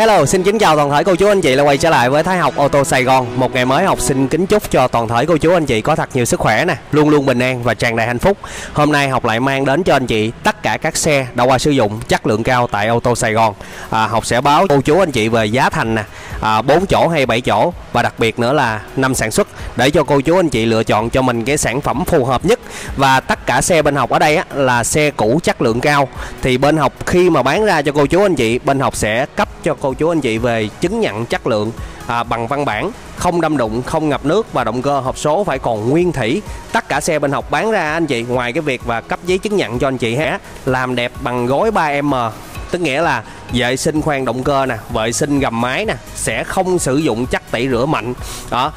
Hello, xin kính chào toàn thể cô chú anh chị đã quay trở lại với Thái Học Ô Tô Sài Gòn. Một ngày mới học sinh kính chúc cho toàn thể cô chú anh chị có thật nhiều sức khỏe nè, luôn luôn bình an và tràn đầy hạnh phúc. Hôm nay học lại mang đến cho anh chị tất cả các xe đã qua sử dụng chất lượng cao tại Ô Tô Sài Gòn. Học sẽ báo cô chú anh chị về giá thành nè, 4 chỗ hay 7 chỗ và đặc biệt nữa là năm sản xuất để cho cô chú anh chị lựa chọn cho mình cái sản phẩm phù hợp nhất. Và tất cả xe bên Học ở đây á, là xe cũ chất lượng cao thì bên Học khi mà bán ra cho cô chú anh chị, bên Học sẽ cấp cho cô chú anh chị về chứng nhận chất lượng bằng văn bản, không đâm đụng, không ngập nước và động cơ hộp số phải còn nguyên thủy. Tất cả xe bên Học bán ra anh chị, ngoài cái việc và cấp giấy chứng nhận cho anh chị ha, làm đẹp bằng gói 3M, tức nghĩa là vệ sinh khoang động cơ nè, vệ sinh gầm máy nè, sẽ không sử dụng chất tẩy rửa mạnh đó,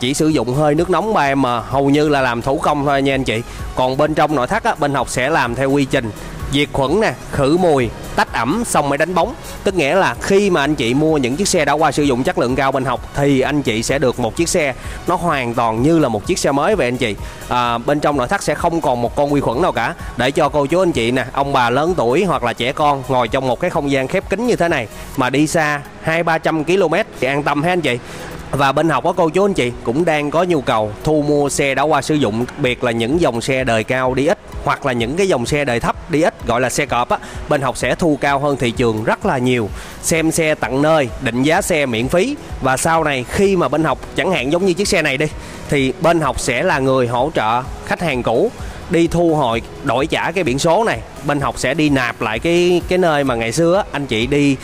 chỉ sử dụng hơi nước nóng 3M, hầu như là làm thủ công thôi nha anh chị. Còn bên trong nội thất á, bên Học sẽ làm theo quy trình diệt khuẩn nè, khử mùi, tách ẩm xong mới đánh bóng. Tức nghĩa là khi mà anh chị mua những chiếc xe đã qua sử dụng chất lượng cao bên Học thì anh chị sẽ được một chiếc xe nó hoàn toàn như là một chiếc xe mới vậy anh chị. Bên trong nội thất sẽ không còn một con vi khuẩn nào cả, để cho cô chú anh chị nè, ông bà lớn tuổi hoặc là trẻ con ngồi trong một cái không gian khép kín như thế này mà đi xa 200-300 km thì an tâm ha anh chị. Và bên Học có cô chú anh chị cũng đang có nhu cầu thu mua xe đã qua sử dụng, đặc biệt là những dòng xe đời cao đi ít hoặc là những cái dòng xe đời thấp đi ít gọi là xe cọp á, bên Học sẽ thu cao hơn thị trường rất là nhiều. Xem xe tận nơi, định giá xe miễn phí, và sau này khi mà bên Học chẳng hạn giống như chiếc xe này đi thì bên Học sẽ là người hỗ trợ khách hàng cũ đi thu hồi, đổi trả cái biển số này. Bên Học sẽ đi nạp lại cái nơi mà ngày xưa á, anh chị đi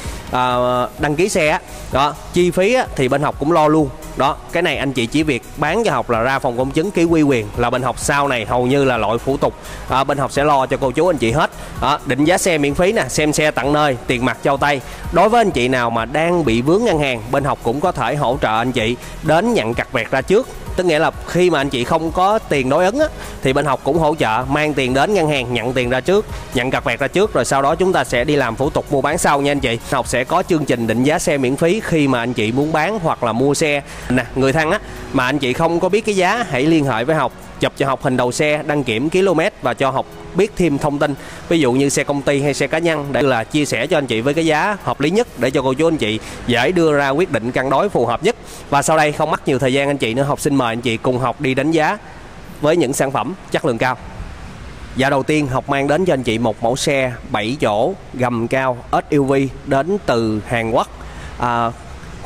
đăng ký xe á. Đó, chi phí á, thì bên Học cũng lo luôn. Đó, cái này anh chị chỉ việc bán cho Học là ra phòng công chứng ký quy quyền, là bên Học sau này hầu như là loại thủ tục bên Học sẽ lo cho cô chú anh chị hết. Định giá xe miễn phí nè, xem xe tận nơi, tiền mặt trao tay. Đối với anh chị nào mà đang bị vướng ngân hàng, bên Học cũng có thể hỗ trợ anh chị đến nhận cặt vẹt ra trước. Tức nghĩa là khi mà anh chị không có tiền đối ứng á, thì bên Học cũng hỗ trợ mang tiền đến ngân hàng, nhận tiền ra trước, nhận cặt vẹt ra trước, rồi sau đó chúng ta sẽ đi làm thủ tục mua bán sau nha anh chị. Học sẽ có chương trình định giá xe miễn phí khi mà anh chị muốn bán hoặc là mua xe. Nè, người thân á mà anh chị không có biết cái giá, hãy liên hệ với Học, chụp cho Học hình đầu xe, đăng kiểm km và cho Học biết thêm thông tin, ví dụ như xe công ty hay xe cá nhân, để là chia sẻ cho anh chị với cái giá hợp lý nhất để cho cô chú anh chị dễ đưa ra quyết định cân đối phù hợp nhất. Và sau đây không mất nhiều thời gian anh chị nữa, Học xin mời anh chị cùng Học đi đánh giá với những sản phẩm chất lượng cao. Dạ, đầu tiên Học mang đến cho anh chị một mẫu xe 7 chỗ gầm cao SUV đến từ Hàn Quốc,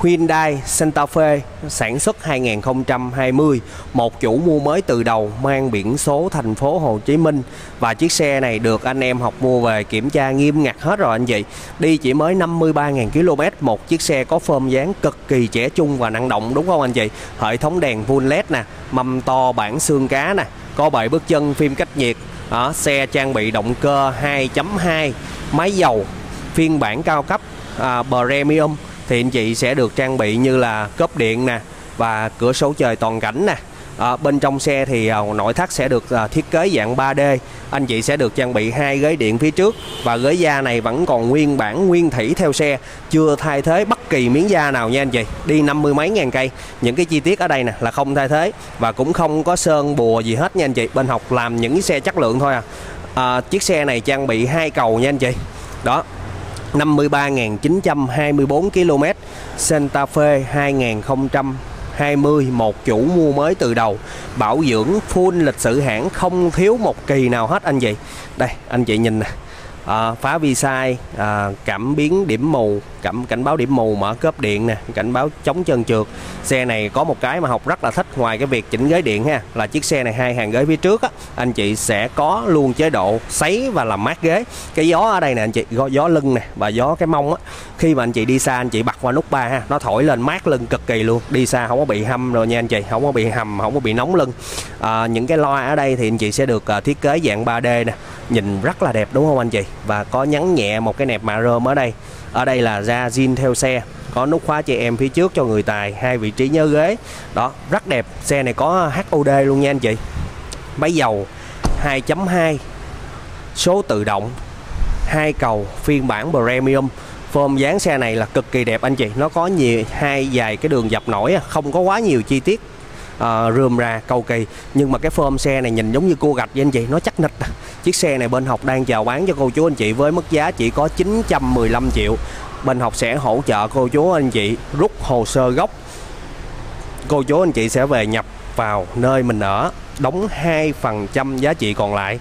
Hyundai Santa Fe sản xuất 2020, một chủ mua mới từ đầu, mang biển số thành phố Hồ Chí Minh. Và chiếc xe này được anh em Học mua về kiểm tra nghiêm ngặt hết rồi anh chị. Đi chỉ mới 53.000 km, một chiếc xe có form dáng cực kỳ trẻ trung và năng động đúng không anh chị? Hệ thống đèn full LED nè, mâm to bản xương cá nè, có bệ bước chân, phim cách nhiệt. Xe trang bị động cơ 2.2, máy dầu phiên bản cao cấp premium thì anh chị sẽ được trang bị như là cốp điện nè và cửa sổ trời toàn cảnh nè. Bên trong xe thì nội thất sẽ được thiết kế dạng 3D. Anh chị sẽ được trang bị 2 ghế điện phía trước, và ghế da này vẫn còn nguyên bản nguyên thủy theo xe, chưa thay thế bất kỳ miếng da nào nha anh chị. Đi 50 mấy ngàn cây, những cái chi tiết ở đây nè là không thay thế và cũng không có sơn bùa gì hết nha anh chị. Bên Học làm những cái xe chất lượng thôi à. Chiếc xe này trang bị 2 cầu nha anh chị. Đó, 53.924 km, Santa Fe 2020, một chủ mua mới từ đầu, bảo dưỡng full lịch sử hãng, không thiếu một kỳ nào hết anh chị. Đây anh chị nhìn nè, phá vi sai, cảm biến điểm mù, cảnh báo điểm mù, mở cốp điện nè, cảnh báo chống trơn trượt. Xe này có một cái mà Học rất là thích, ngoài cái việc chỉnh ghế điện ha, là chiếc xe này 2 hàng ghế phía trước á, anh chị sẽ có luôn chế độ sấy và làm mát ghế. Cái gió ở đây nè anh chị, gió lưng nè và gió cái mông á, khi mà anh chị đi xa anh chị bật qua nút 3 ha, nó thổi lên mát lưng cực kỳ luôn, đi xa không có bị hâm rồi nha anh chị, không có bị hầm, không có bị nóng lưng. Những cái loa ở đây thì anh chị sẽ được thiết kế dạng 3D nè, nhìn rất là đẹp đúng không anh chị, và có nhấn nhẹ một cái nẹp mạ rơm ở đây. Ở đây là da zin theo xe, có nút khóa chị em phía trước cho người tài, 2 vị trí nhớ ghế. Đó, rất đẹp. Xe này có HUD luôn nha anh chị. Máy dầu 2.2, số tự động, 2 cầu phiên bản premium. Form dáng xe này là cực kỳ đẹp anh chị. Nó có nhiều dài cái đường dập nổi, không có quá nhiều chi tiết rườm rà cầu kỳ, nhưng mà cái form xe này nhìn giống như cua gạch với anh chị, nó chắc nịch. Chiếc xe này bên Học đang chào bán cho cô chú anh chị với mức giá chỉ có 915 triệu. bên học sẽ hỗ trợ cô chú anh chị rút hồ sơ gốc. Cô chú anh chị sẽ về nhập vào nơi mình ở, đóng 2% giá trị còn lại.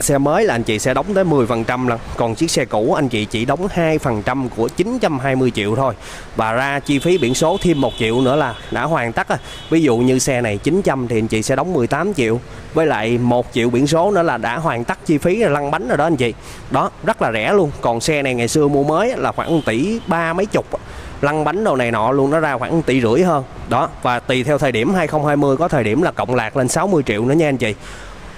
Xe mới là anh chị sẽ đóng tới 10% lần, còn chiếc xe cũ anh chị chỉ đóng 2% của 920 triệu thôi. Và ra chi phí biển số thêm 1 triệu nữa là đã hoàn tất. Ví dụ như xe này 900 thì anh chị sẽ đóng 18 triệu. Với lại 1 triệu biển số nữa là đã hoàn tất chi phí lăn bánh rồi đó anh chị. Đó, rất là rẻ luôn. Còn xe này ngày xưa mua mới là khoảng 1,3 tỷ mấy chục. Lăn bánh đồ này nọ luôn, nó ra khoảng 1,5 tỷ hơn. Đó, và tùy theo thời điểm 2020 có thời điểm là cộng lạc lên 60 triệu nữa nha anh chị.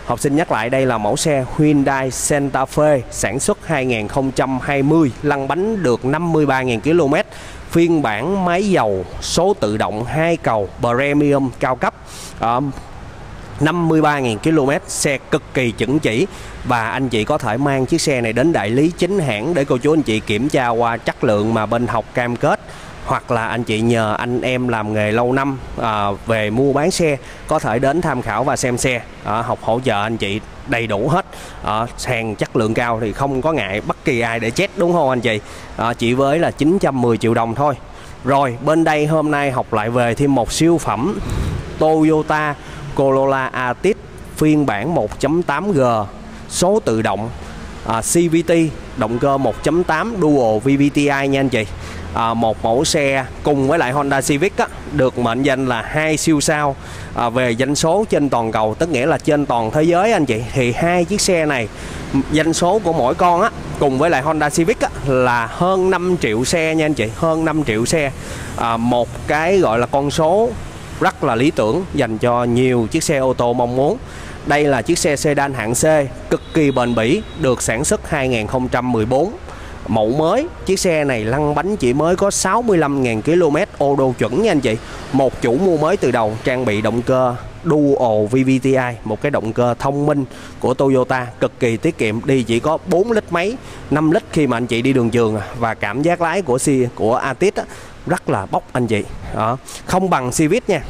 Học sinh nhắc lại đây là mẫu xe Hyundai Santa Fe sản xuất 2020, lăn bánh được 53.000 km, phiên bản máy dầu số tự động 2 cầu premium cao cấp, 53.000 km, xe cực kỳ chuẩn chỉ. Và anh chị có thể mang chiếc xe này đến đại lý chính hãng để cô chú anh chị kiểm tra qua chất lượng mà bên học cam kết. Hoặc là anh chị nhờ anh em làm nghề lâu năm về mua bán xe có thể đến tham khảo và xem xe. Học hỗ trợ anh chị đầy đủ hết, hàng chất lượng cao thì không có ngại bất kỳ ai để chết, đúng không anh chị? Chỉ với là 910 triệu đồng thôi. Rồi bên đây hôm nay học lại về thêm một siêu phẩm Toyota Corolla Altis phiên bản 1.8G số tự động, CVT, động cơ 1.8 Dual VVTi nha anh chị. Một mẫu xe cùng với lại Honda Civic được mệnh danh là hai siêu sao về doanh số trên toàn cầu, tức nghĩa là trên toàn thế giới anh chị. Thì hai chiếc xe này doanh số của mỗi con cùng với lại Honda Civic là hơn 5 triệu xe nha anh chị, hơn 5 triệu xe. Một cái gọi là con số rất là lý tưởng dành cho nhiều chiếc xe ô tô mong muốn. Đây là chiếc xe sedan hạng C cực kỳ bền bỉ, được sản xuất 2014, mẫu mới. Chiếc xe này lăn bánh chỉ mới có 65.000 km, ô đô chuẩn nha anh chị. Một chủ mua mới từ đầu, trang bị động cơ Dual VVTi, một cái động cơ thông minh của Toyota cực kỳ tiết kiệm, đi chỉ có 4 lít mấy, 5 lít khi mà anh chị đi đường trường. Và cảm giác lái của Altis rất là bốc anh chị. Không bằng Civic nha,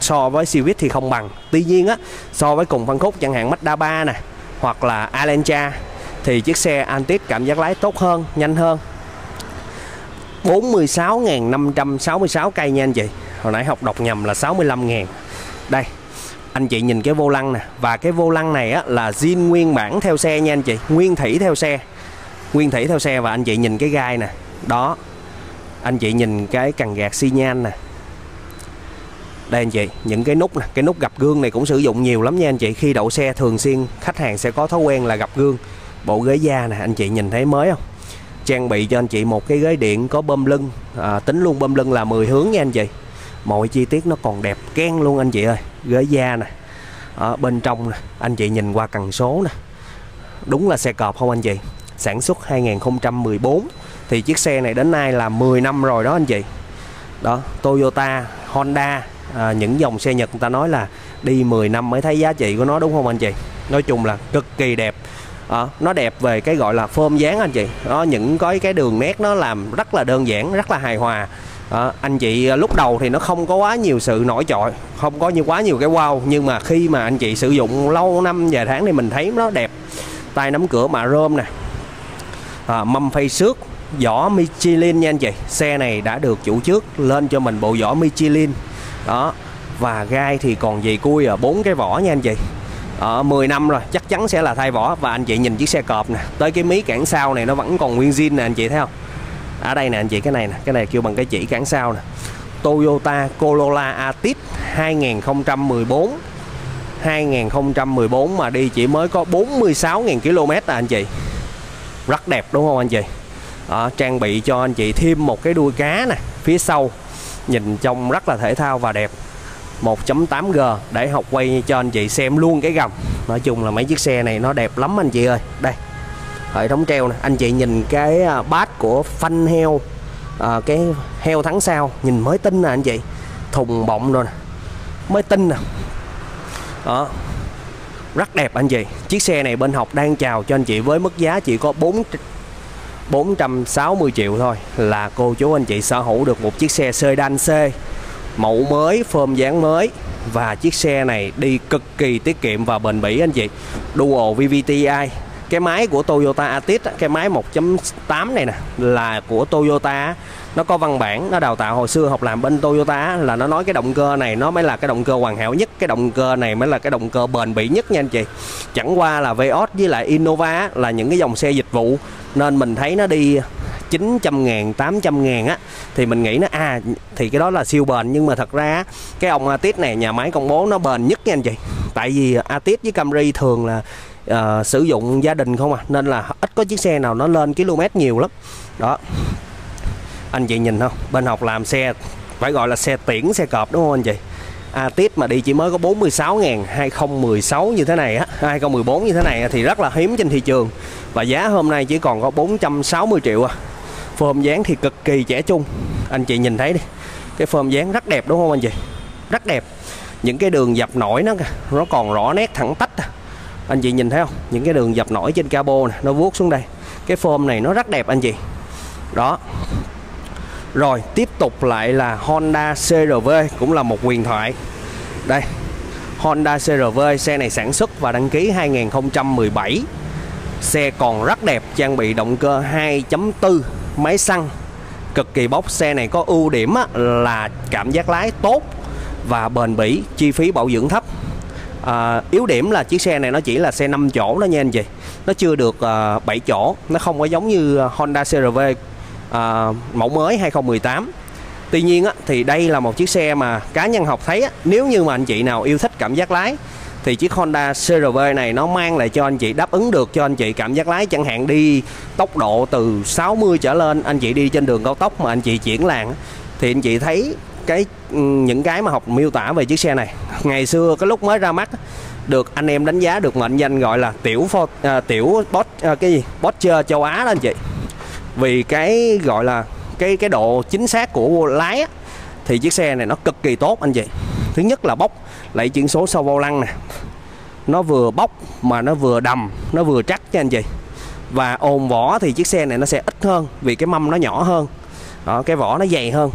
so với Civic thì không bằng. Tuy nhiên so với cùng phân khúc chẳng hạn Mazda 3 nè hoặc là Altenza thì chiếc xe Altis cảm giác lái tốt hơn, nhanh hơn. 46.566 cây nha anh chị. Hồi nãy học đọc nhầm là 65.000. Đây, anh chị nhìn cái vô lăng nè. Và cái vô lăng này là zin nguyên bản theo xe nha anh chị. Nguyên thủy theo xe. Nguyên thủy theo xe. Và anh chị nhìn cái gai nè. Đó, anh chị nhìn cái cần gạt xi nhan nè. Đây anh chị, những cái nút nè. Cái nút gập gương này cũng sử dụng nhiều lắm nha anh chị. Khi đậu xe thường xuyên khách hàng sẽ có thói quen là gập gương. Bộ ghế da nè, anh chị nhìn thấy mới không? Trang bị cho anh chị một cái ghế điện có bơm lưng, tính luôn bơm lưng là 10 hướng nha anh chị. Mọi chi tiết nó còn đẹp keng luôn anh chị ơi. Ghế da nè, ở bên trong nè, anh chị nhìn qua cần số nè. Đúng là xe cọp không anh chị? Sản xuất 2014 thì chiếc xe này đến nay là 10 năm rồi đó anh chị. Đó, Toyota, Honda, những dòng xe Nhật người ta nói là đi 10 năm mới thấy giá trị của nó, đúng không anh chị? Nói chung là cực kỳ đẹp. Nó đẹp về cái gọi là form dáng anh chị. Những cái đường nét nó làm rất là đơn giản, rất là hài hòa. Anh chị lúc đầu thì nó không có quá nhiều sự nổi trội, không có như quá nhiều cái wow. Nhưng mà khi mà anh chị sử dụng lâu năm vài tháng thì mình thấy nó đẹp. Tay nắm cửa mạ rơm nè, mâm phay xước, vỏ Michelin nha anh chị. Xe này đã được chủ trước lên cho mình bộ vỏ Michelin. Đó, và gai thì còn gì cui ở 4 cái vỏ nha anh chị. 10 năm rồi chắc chắn sẽ là thay vỏ. Và anh chị nhìn chiếc xe cọp nè, tới cái mí cản sau này nó vẫn còn nguyên zin nè anh chị thấy không? Ở đây nè anh chị, cái này nè, cái này kêu bằng cái chỉ cản sau nè. Toyota Corolla Altis 2014 mà đi chỉ mới có 46.000 km à anh chị. Rất đẹp đúng không anh chị? Trang bị cho anh chị thêm một cái đuôi cá nè, phía sau nhìn trông rất là thể thao và đẹp. 1.8G để học quay cho anh chị xem luôn cái gầm. Nói chung là mấy chiếc xe này nó đẹp lắm anh chị ơi. Đây, hệ thống treo nè, anh chị nhìn cái bát của phanh heo, cái heo thắng sau nhìn mới tinh nè anh chị. Thùng bọng rồi nè, mới tinh nè. Đó, rất đẹp anh chị. Chiếc xe này bên học đang chào cho anh chị với mức giá chỉ có 460 triệu thôi là cô chú anh chị sở hữu được một chiếc xe sedan C, mẫu mới, form dáng mới. Và chiếc xe này đi cực kỳ tiết kiệm và bền bỉ anh chị. Dual VVTi Cái máy của Toyota Altis, cái máy 1.8 này nè, là của Toyota. Nó có văn bản, nó đào tạo hồi xưa học làm bên Toyota là nó nói cái động cơ này nó mới là cái động cơ hoàn hảo nhất, cái động cơ này mới là cái động cơ bền bỉ nhất nha anh chị. Chẳng qua là Vios với lại Innova là những cái dòng xe dịch vụ nên mình thấy nó đi 900.000, 800.000 á, thì mình nghĩ nó thì cái đó là siêu bền. Nhưng mà thật ra cái ông Altis này nhà máy công bố nó bền nhất nha anh chị. Tại vì Altis với Camry thường là sử dụng gia đình không à, nên là ít có chiếc xe nào nó lên km nhiều lắm. Đó, anh chị nhìn không, bên Học làm xe phải gọi là xe tiễn, xe cọp đúng không anh chị. Altis mà đi chỉ mới có 46.000 2016 như thế này á, 2014 như thế này thì rất là hiếm trên thị trường. Và giá hôm nay chỉ còn có 460 triệu à. Form dáng thì cực kỳ trẻ trung. Anh chị nhìn thấy đi, cái form dáng rất đẹp đúng không anh chị, rất đẹp. Những cái đường dập nổi nó còn rõ nét thẳng tách. Anh chị nhìn thấy không, những cái đường dập nổi trên cabo này, nó vuốt xuống đây. Cái form này nó rất đẹp anh chị. Đó. Rồi tiếp tục lại là Honda CR-V, cũng là một huyền thoại. Đây, Honda CR-V, xe này sản xuất và đăng ký 2017. Xe còn rất đẹp, trang bị động cơ 2.4, máy xăng cực kỳ bốc. Xe này có ưu điểm là cảm giác lái tốt và bền bỉ, chi phí bảo dưỡng thấp. Yếu điểm là chiếc xe này nó chỉ là xe 5 chỗ đó nha anh chị. Nó chưa được 7 chỗ, nó không có giống như Honda CR-V mẫu mới 2018. Tuy nhiên thì đây là một chiếc xe mà cá nhân Học thấy nếu như mà anh chị nào yêu thích cảm giác lái thì chiếc Honda CR-V này nó mang lại cho anh chị, đáp ứng được cho anh chị cảm giác lái. Chẳng hạn đi tốc độ từ 60 trở lên, anh chị đi trên đường cao tốc mà anh chị chuyển làn thì anh chị thấy những cái mà Học miêu tả về chiếc xe này. Ngày xưa cái lúc mới ra mắt được anh em đánh giá, được mệnh danh gọi là Porsche châu Á đó anh chị. Vì cái gọi là cái độ chính xác của lái thì chiếc xe này nó cực kỳ tốt anh chị. Thứ nhất là bốc, lại chuyển số sau vô lăng nè, nó vừa bốc mà nó vừa đầm, nó vừa chắc cho anh chị. Và ồn vỏ thì chiếc xe này nó sẽ ít hơn vì cái mâm nó nhỏ hơn. Đó, cái vỏ nó dày hơn.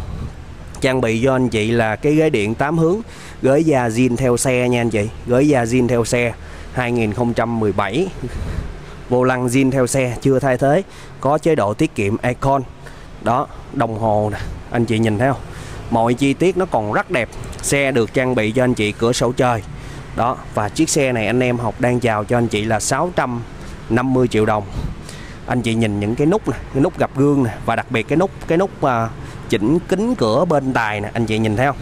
Trang bị cho anh chị là cái ghế điện 8 hướng, ghế da zin theo xe nha anh chị. Ghế da zin theo xe 2017, vô lăng zin theo xe chưa thay thế, có chế độ tiết kiệm Econ. Đó, đồng hồ nè, anh chị nhìn thấy không, mọi chi tiết nó còn rất đẹp. Xe được trang bị cho anh chị cửa sổ trời. Đó, và chiếc xe này anh em Học đang chào cho anh chị là 650 triệu đồng. Anh chị nhìn những cái nút nè, cái nút gập gương nè, và đặc biệt cái nút chỉnh kính cửa bên tài nè, anh chị nhìn thấy không?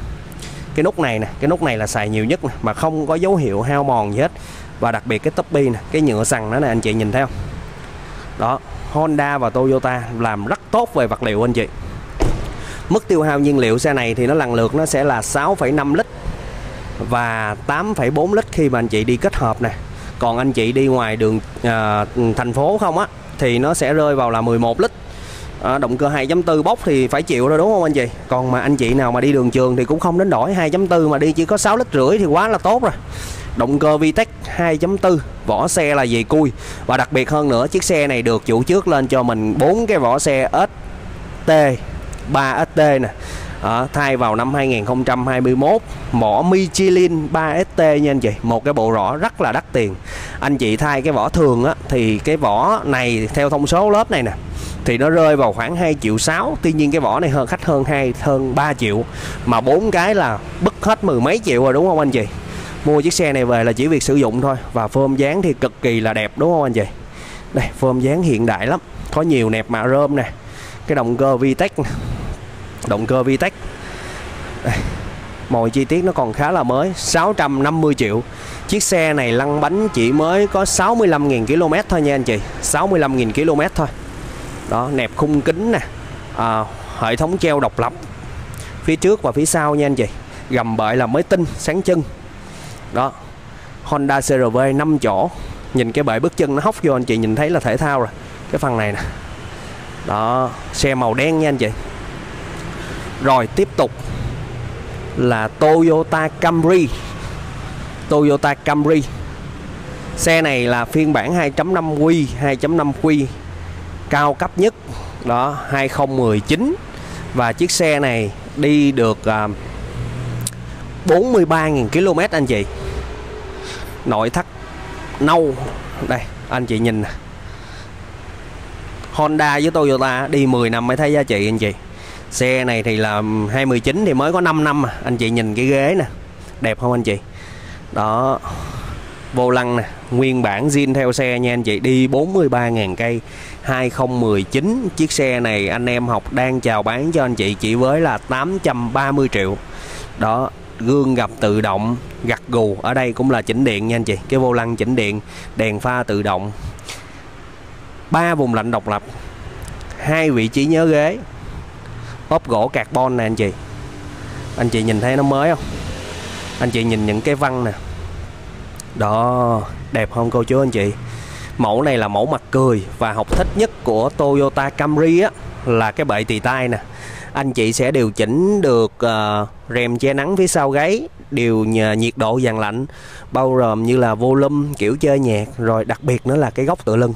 Cái nút này nè, cái nút này là xài nhiều nhất nè, mà không có dấu hiệu hao mòn gì hết. Và đặc biệt cái tốp bi nè, cái nhựa sằn đó nè, anh chị nhìn thấy không? Đó, Honda và Toyota làm rất tốt về vật liệu anh chị. Mức tiêu hao nhiên liệu xe này thì nó lần lượt nó sẽ là 6,5 lít và 8,4 lít khi mà anh chị đi kết hợp nè. Còn anh chị đi ngoài đường thành phố không á thì nó sẽ rơi vào là 11 lít. Động cơ 2.4 bốc thì phải chịu rồi đúng không anh chị. Còn mà anh chị nào mà đi đường trường thì cũng không đến đổi 2.4 mà đi chỉ có 6 lít rưỡi thì quá là tốt rồi. Động cơ VTEC 2.4, vỏ xe là dày cui. Và đặc biệt hơn nữa, chiếc xe này được chủ trước lên cho mình 4 cái vỏ xe ST 3ST nè. Thay vào năm 2021 mỏ Michelin 3ST nha anh chị. Một cái bộ rõ rất là đắt tiền. Anh chị thay cái vỏ thường thì cái vỏ này theo thông số lớp này nè thì nó rơi vào khoảng 2,6 triệu. Tuy nhiên cái vỏ này hơn khách hơn 3 triệu. Mà 4 cái là bứt hết mười mấy triệu rồi đúng không anh chị. Mua chiếc xe này về là chỉ việc sử dụng thôi. Và form dáng thì cực kỳ là đẹp đúng không anh chị. Đây, form dáng hiện đại lắm, có nhiều nẹp mạ rơm nè. Cái động cơ VTEC, động cơ VTEC, mọi chi tiết nó còn khá là mới. 650 triệu. Chiếc xe này lăn bánh chỉ mới có 65.000 km thôi nha anh chị, 65.000 km thôi. Đó, nẹp khung kính nè, hệ thống treo độc lập phía trước và phía sau nha anh chị. Gầm bệ là mới tinh, sáng chân. Đó, Honda CR-V 5 chỗ. Nhìn cái bệ bước chân nó hóc vô anh chị nhìn thấy là thể thao rồi. Cái phần này nè. Đó, xe màu đen nha anh chị. Rồi tiếp tục là Toyota Camry. Toyota Camry, xe này là phiên bản 2.5Q cao cấp nhất. Đó, 2019. Và chiếc xe này đi được 43.000 km anh chị. Nội thất nâu. Đây, Anh chị nhìn Honda với Toyota đi 10 năm mới thấy giá trị anh chị. Xe này thì là 2019 thì mới có 5 năm mà. Anh chị nhìn cái ghế nè, đẹp không anh chị? Đó, vô lăng nè, nguyên bản zin theo xe nha anh chị, đi 43.000 cây 2019. Chiếc xe này anh em học đang chào bán cho anh chị chỉ với là 830 triệu. Đó, gương gập tự động, gật gù, ở đây cũng là chỉnh điện nha anh chị, cái vô lăng chỉnh điện, đèn pha tự động, 3 vùng lạnh độc lập, 2 vị trí nhớ ghế, ốp gỗ carbon nè anh chị. Anh chị nhìn thấy nó mới không? Anh chị nhìn những cái vân nè. Đó, đẹp không cô chú anh chị? Mẫu này là mẫu mặt cười và học thích nhất của Toyota Camry á, là cái bệ tì tay nè. Anh chị sẽ điều chỉnh được rèm che nắng phía sau gáy, điều nhiệt độ dàn lạnh, bao gồm như là volume, kiểu chơi nhạc, rồi đặc biệt nữa là cái góc tựa lưng.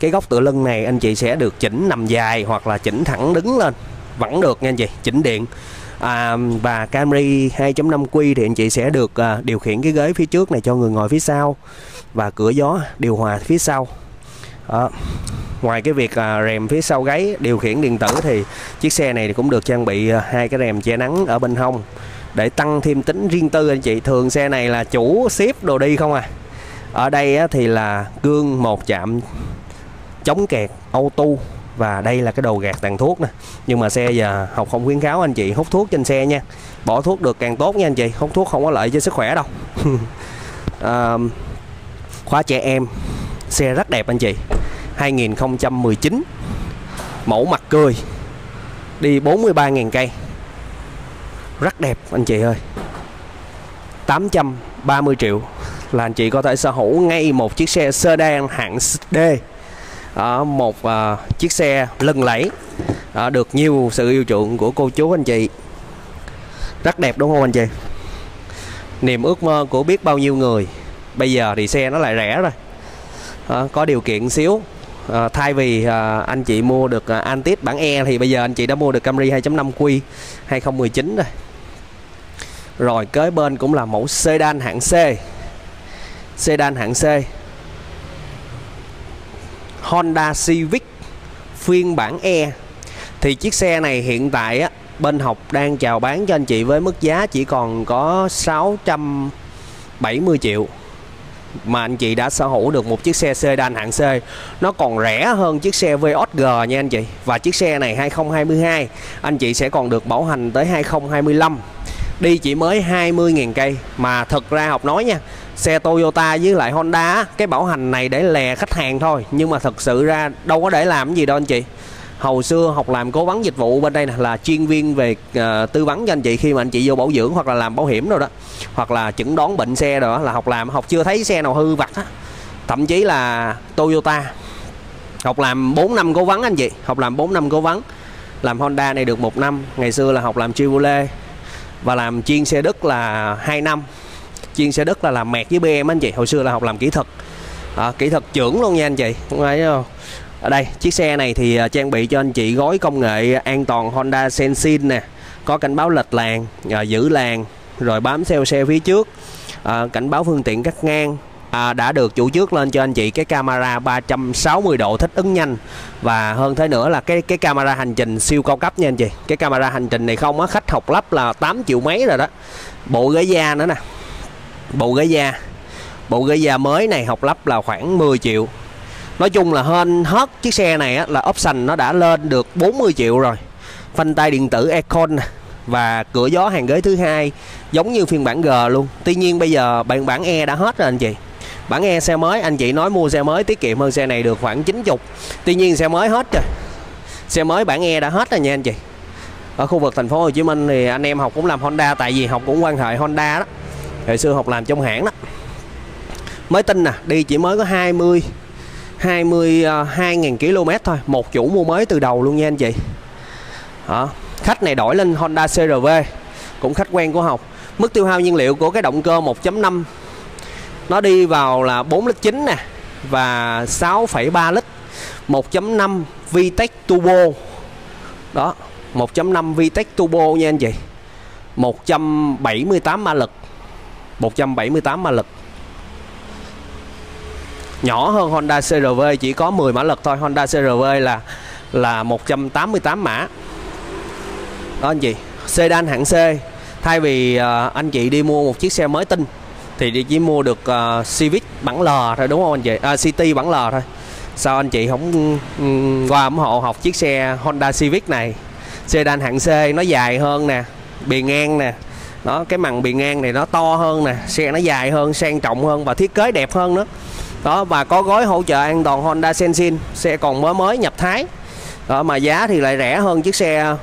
Cái góc tựa lưng này anh chị sẽ được chỉnh nằm dài hoặc là chỉnh thẳng đứng lên vẫn được nha anh chị, chỉnh điện. Và Camry 2.5Q thì anh chị sẽ được điều khiển cái ghế phía trước này cho người ngồi phía sau, và cửa gió điều hòa phía sau. Ngoài cái việc rèm phía sau gáy, điều khiển điện tử, thì chiếc xe này cũng được trang bị 2 cái rèm che nắng ở bên hông để tăng thêm tính riêng tư anh chị. Thường xe này là chủ ship đồ đi không à. Ở đây thì là gương một chạm chống kẹt auto, và đây là cái đầu gạt tàn thuốc nè. Nhưng mà xe giờ học không khuyến cáo anh chị hút thuốc trên xe nha, bỏ thuốc được càng tốt nha anh chị, hút thuốc không có lợi cho sức khỏe đâu. Khóa trẻ em, xe rất đẹp anh chị, 2019, mẫu mặt cười, đi 43.000 cây, rất đẹp anh chị ơi. 830 triệu là anh chị có thể sở hữu ngay một chiếc xe sedan hạng D. Một chiếc xe lừng lẫy, được nhiều sự yêu chuộng của cô chú anh chị. Rất đẹp đúng không anh chị? Niềm ước mơ của biết bao nhiêu người. Bây giờ thì xe nó lại rẻ rồi, có điều kiện xíu. Thay vì anh chị mua được Altis bản E thì bây giờ anh chị đã mua được Camry 2.5Q 2019 rồi. Rồi kế bên cũng là mẫu sedan hạng C. Sedan hạng C Honda Civic phiên bản E, thì chiếc xe này hiện tại á, bên học đang chào bán cho anh chị với mức giá chỉ còn có 670 triệu mà anh chị đã sở hữu được một chiếc xe sedan hạng C. Nó còn rẻ hơn chiếc xe Vios G nha anh chị. Và chiếc xe này 2022 anh chị sẽ còn được bảo hành tới 2025, đi chỉ mới 20.000 cây. Mà thật ra học nói nha, xe Toyota với lại Honda cái bảo hành này để lè khách hàng thôi, nhưng mà thật sự ra đâu có để làm cái gì đâu anh chị. Hồi xưa học làm cố vấn dịch vụ bên đây là chuyên viên về tư vấn cho anh chị khi mà anh chị vô bảo dưỡng hoặc là làm bảo hiểm rồi đó, hoặc là chẩn đoán bệnh xe rồi đó, là học làm, học chưa thấy xe nào hư vặt á. Thậm chí là Toyota học làm 4 năm cố vấn anh chị, học làm 4 năm cố vấn, làm Honda này được 1 năm. Ngày xưa là học làm Chevrolet và làm chuyên xe Đức là 2 năm. Chuyên xe Đức là làm mẹt với BM anh chị. Hồi xưa là học làm kỹ thuật, kỹ thuật trưởng luôn nha anh chị. Ở đây chiếc xe này thì trang bị cho anh chị gói công nghệ an toàn Honda Sensing nè, có cảnh báo lệch làn, giữ làn, rồi bám theo xe phía trước, cảnh báo phương tiện cắt ngang, đã được chủ trước lên cho anh chị cái camera 360 độ thích ứng nhanh, và hơn thế nữa là cái camera hành trình siêu cao cấp nha anh chị. Cái camera hành trình này không á, khách học lắp là 8 triệu mấy rồi đó. Bộ ghế da nữa nè, bộ ghế da, bộ ghế da mới này học lắp là khoảng 10 triệu. Nói chung là hơn hết chiếc xe này á, là option nó đã lên được 40 triệu rồi. Phanh tay điện tử Econ và cửa gió hàng ghế thứ hai giống như phiên bản G luôn. Tuy nhiên bây giờ bản E đã hết rồi anh chị. Bản E xe mới, anh chị nói mua xe mới tiết kiệm hơn xe này được khoảng 90. Tuy nhiên xe mới hết rồi, xe mới bản E đã hết rồi nha anh chị. Ở khu vực thành phố Hồ Chí Minh thì anh em học cũng làm Honda, tại vì học cũng quan hệ Honda đó. Hồi xưa học làm trong hãng đó. Mới tin nè, đi chỉ mới có 22.000 km thôi, một chủ mua mới từ đầu luôn nha anh chị. Khách này đổi lên Honda CR-V, cũng khách quen của học. Mức tiêu hao nhiên liệu của cái động cơ 1.5, nó đi vào là 4,9 lít nè và 6,3 lít, 1.5 VTEC turbo. Đó, 1.5 VTEC turbo nha anh chị. 178 mã lực, nhỏ hơn Honda CR-V chỉ có 10 mã lực thôi. Honda CR-V là 188 mã. Đó anh chị, sedan hạng C, thay vì anh chị đi mua một chiếc xe mới tinh thì đi chỉ mua được Civic bản L thôi, đúng không anh chị? City bản L thôi. Sao anh chị không qua ủng hộ học chiếc xe Honda Civic này? Sedan hạng C nó dài hơn nè, bề ngang nè. Đó, cái màn bề ngang này nó to hơn nè, xe nó dài hơn, sang trọng hơn và thiết kế đẹp hơn nữa. Đó, và có gói hỗ trợ an toàn Honda Sensing, xe còn mới nhập Thái. Đó, mà giá thì lại rẻ hơn chiếc xe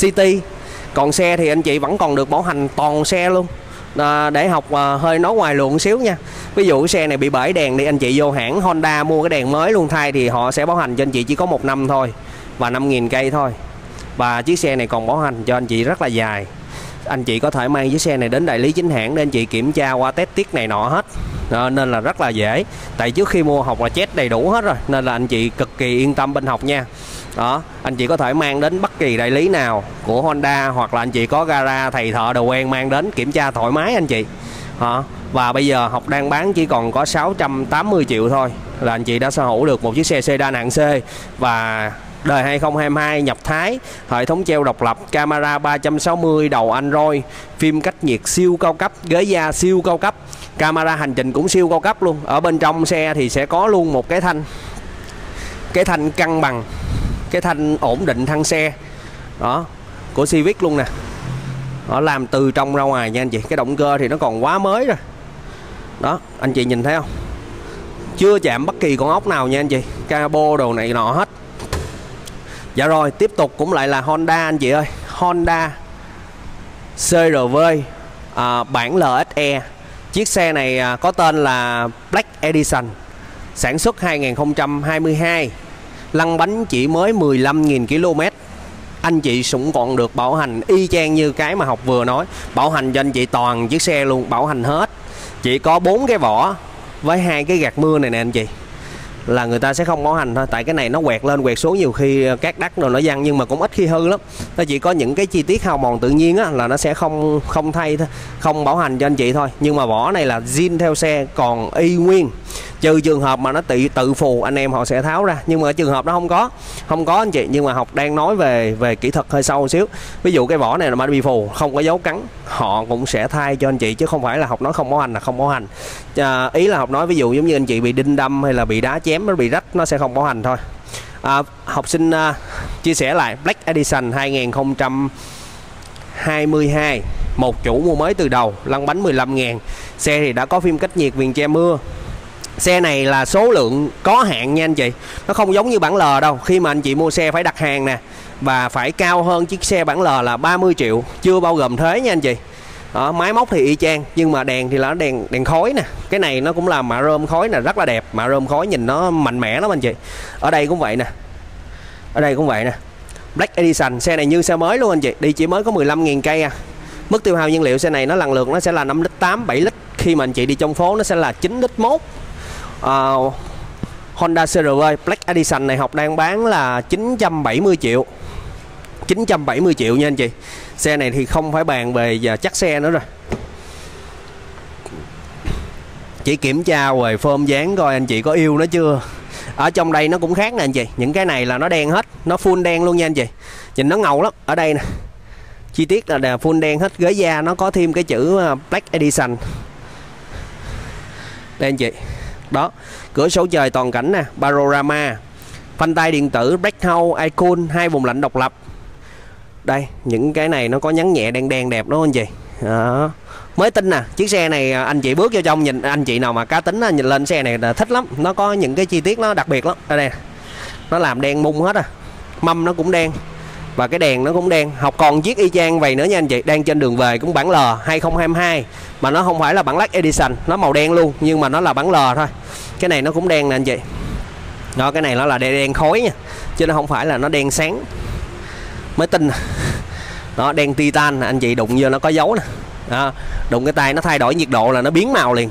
City. Còn xe thì anh chị vẫn còn được bảo hành toàn xe luôn. Để học hơi nói ngoài luồng xíu nha. Ví dụ xe này bị bể đèn đi, anh chị vô hãng Honda mua cái đèn mới luôn thay thì họ sẽ bảo hành cho anh chị chỉ có 1 năm thôi và 5.000 cây thôi. Và chiếc xe này còn bảo hành cho anh chị rất là dài. Anh chị có thể mang chiếc xe này đến đại lý chính hãng để anh chị kiểm tra qua test tiết này nọ hết. Nên là rất là dễ. Tại trước khi mua học là check đầy đủ hết rồi, nên là anh chị cực kỳ yên tâm bên học nha. Đó, anh chị có thể mang đến bất kỳ đại lý nào của Honda, hoặc là anh chị có gara, thầy thợ đồ quen mang đến kiểm tra thoải mái anh chị. Và bây giờ học đang bán chỉ còn có 680 triệu thôi là anh chị đã sở hữu được một chiếc xe sedan hạng C và đời 2022 nhập Thái, hệ thống treo độc lập, camera 360 đầu Android, phim cách nhiệt siêu cao cấp, ghế da siêu cao cấp, camera hành trình cũng siêu cao cấp luôn. Ở bên trong xe thì sẽ có luôn một cái thanh cân bằng, cái thanh ổn định thăng xe đó của Civic luôn nè. Nó làm từ trong ra ngoài nha anh chị. Cái động cơ thì nó còn quá mới rồi. Đó, anh chị nhìn thấy không? Chưa chạm bất kỳ con ốc nào nha anh chị. Cabo đồ này nọ hết. Dạ rồi, tiếp tục cũng lại là Honda anh chị ơi. Honda CR-V bản LSE. Chiếc xe này có tên là Black Edition, sản xuất 2022. Lăn bánh chỉ mới 15.000 km. Anh chị cũng còn được bảo hành y chang như cái mà học vừa nói. Bảo hành cho anh chị toàn chiếc xe luôn, bảo hành hết. Chỉ có 4 cái vỏ với 2 cái gạt mưa này nè anh chị, là người ta sẽ không bảo hành thôi. Tại cái này nó quẹt lên quẹt xuống, nhiều khi cát đắt rồi nó văng, nhưng mà cũng ít khi hư lắm. Nó chỉ có những cái chi tiết hao mòn tự nhiên á, là nó sẽ không thay thôi, không bảo hành cho anh chị thôi. Nhưng mà vỏ này là zin theo xe, còn y nguyên, trừ trường hợp mà nó tự phù anh em họ sẽ tháo ra. Nhưng mà trường hợp nó không có anh chị. Nhưng mà học đang nói về kỹ thuật hơi sâu một xíu. Ví dụ cái vỏ này mà nó bị phù, không có dấu cắn, họ cũng sẽ thay cho anh chị, chứ không phải là học nói không bảo hành là không bảo hành. Ý là học nói ví dụ giống như anh chị bị đinh đâm hay là bị đá chém, nó bị rách, nó sẽ không bảo hành thôi. Học sinh chia sẻ lại Black Edition 2022, một chủ mua mới từ đầu, lăn bánh 15.000. Xe thì đã có phim cách nhiệt, viền che mưa. Xe này là số lượng có hạn nha anh chị. Nó không giống như bản L đâu. Khi mà anh chị mua xe phải đặt hàng nè, và phải cao hơn chiếc xe bản L là 30 triệu, chưa bao gồm thuế nha anh chị. Đó, máy móc thì y chang, nhưng mà đèn thì là đèn khói nè. Cái này nó cũng là mạ rơm khói nè, rất là đẹp. Mạ rơm khói nhìn nó mạnh mẽ lắm anh chị. Ở đây cũng vậy nè. Black Edition, xe này như xe mới luôn anh chị. Đi chỉ mới có 15.000 cây à. Mức tiêu hao nhiên liệu xe này nó lần lượt nó sẽ là 5,8 lít, 7 lít. Khi mà anh chị đi trong phố nó sẽ là 9,1 lít. Honda CR-V Black Edition này học đang bán là 970 triệu nha anh chị. Xe này thì không phải bàn về chắc xe nữa rồi. Chỉ kiểm tra về phơm dáng coi anh chị có yêu nó chưa. Ở trong đây nó cũng khác nè anh chị. Những cái này là nó đen hết, nó full đen luôn nha anh chị. Nhìn nó ngầu lắm. Ở đây nè, chi tiết là full đen hết. Ghế da nó có thêm cái chữ Black Edition đây anh chị. Đó, cửa sổ trời toàn cảnh nè, panorama, phanh tay điện tử, blackout, Econ, 2 vùng lạnh độc lập. Đây, những cái này nó có nhắn nhẹ đen đen đẹp đúng không anh chị? Đó. Mới tinh nè, chiếc xe này anh chị bước vô trong nhìn, anh chị nào mà cá tính nhìn lên xe này là thích lắm, nó có những cái chi tiết nó đặc biệt lắm. Đây nè. Nó làm đen mung hết à. Mâm nó cũng đen và cái đèn nó cũng đen. Học còn chiếc y chang vậy nữa nha anh chị, đang trên đường về cũng bản L 2022 mà nó không phải là bản Black Edition, nó màu đen luôn nhưng mà nó là bản L thôi. Cái này nó cũng đen nè anh chị. Đó, cái này nó là đen khói nha, chứ nó không phải là nó đen sáng. Mới tinh nè. Đó, đen Titan anh chị, đụng vô nó có dấu nè. Đó, đụng cái tay nó thay đổi nhiệt độ là nó biến màu liền.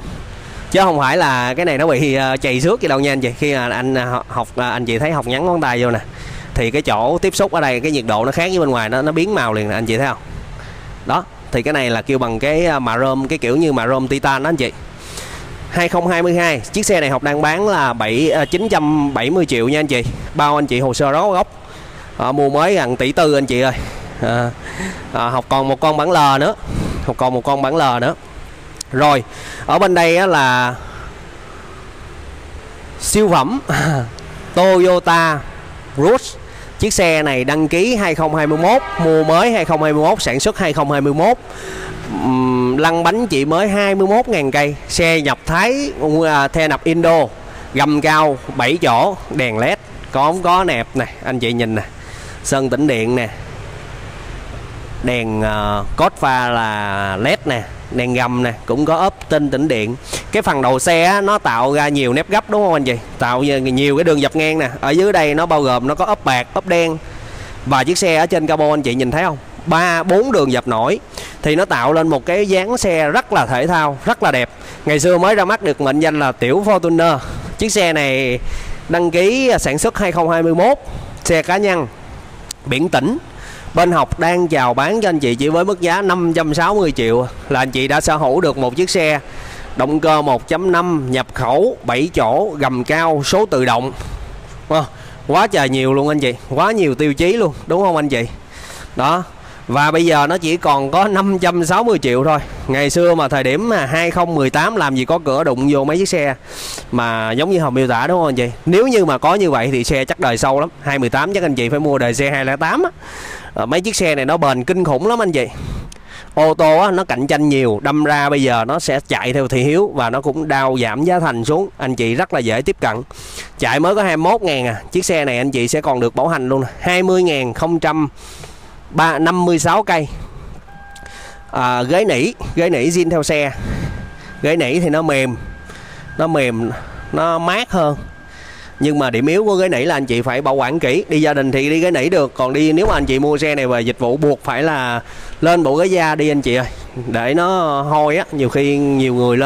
Chứ không phải là cái này nó bị chày xước gì đâu nha anh chị. Khi mà anh chị thấy học nhắn ngón tay vô nè, thì cái chỗ tiếp xúc ở đây cái nhiệt độ nó khác với bên ngoài, nó biến màu liền nè anh chị thấy không? Đó, thì cái này là kêu bằng cái mạ rơm, cái kiểu như mạ rơm Titan đó anh chị. 2022. Chiếc xe này Học đang bán là 970 triệu nha anh chị. Bao anh chị hồ sơ đó gốc. Mua mới gần tỷ tư anh chị ơi. Học còn một con bản L nữa. Rồi, ở bên đây á là siêu phẩm Toyota Rush. Chiếc xe này đăng ký 2021, mua mới 2021, sản xuất 2021. Lăn bánh chỉ mới 21.000 cây. Xe nhập Thái, the nạp Indo, gầm cao 7 chỗ, đèn LED, có ống có nẹp nè, anh chị nhìn nè. Sơn tĩnh điện nè. Đèn cốt pha là LED nè, đèn gầm nè, cũng có ốp tinh tĩnh điện. Cái phần đầu xe nó tạo ra nhiều nếp gấp đúng không anh chị? Tạo nhiều cái đường dọc ngang nè. Ở dưới đây nó bao gồm nó có ốp bạc, ốp đen. Và chiếc xe ở trên cabo anh chị nhìn thấy không? 3-4 đường dập nổi. Thì nó tạo lên một cái dáng xe rất là thể thao, rất là đẹp. Ngày xưa mới ra mắt được mệnh danh là Tiểu Fortuner. Chiếc xe này đăng ký sản xuất 2021, xe cá nhân, biển tỉnh. Bên Học đang chào bán cho anh chị chỉ với mức giá 560 triệu là anh chị đã sở hữu được một chiếc xe động cơ 1.5 nhập khẩu 7 chỗ, gầm cao, số tự động. Quá trời nhiều luôn anh chị, quá nhiều tiêu chí luôn đúng không anh chị? Đó. Và bây giờ nó chỉ còn có 560 triệu thôi. Ngày xưa mà thời điểm 2018 làm gì có cửa đụng vô mấy chiếc xe mà giống như Hồng miêu tả đúng không anh chị? Nếu như mà có như vậy thì xe chắc đời sâu lắm. 2018 chắc anh chị phải mua đời xe 208 á. Mấy chiếc xe này nó bền kinh khủng lắm anh chị. Ô tô á, nó cạnh tranh nhiều, đâm ra bây giờ nó sẽ chạy theo thị hiếu và nó cũng đao giảm giá thành xuống. Anh chị rất là dễ tiếp cận. Chạy mới có 21.000 à. Chiếc xe này anh chị sẽ còn được bảo hành luôn. 20.056 cây. Ghế nỉ, zin theo xe. Ghế nỉ thì nó mềm, nó mát hơn. Nhưng mà điểm yếu của ghế nỉ là anh chị phải bảo quản kỹ. Đi gia đình thì đi ghế nỉ được, còn đi nếu mà anh chị mua xe này về dịch vụ buộc phải là lên bộ ghế da đi anh chị ơi. Để nó hôi á, nhiều khi nhiều người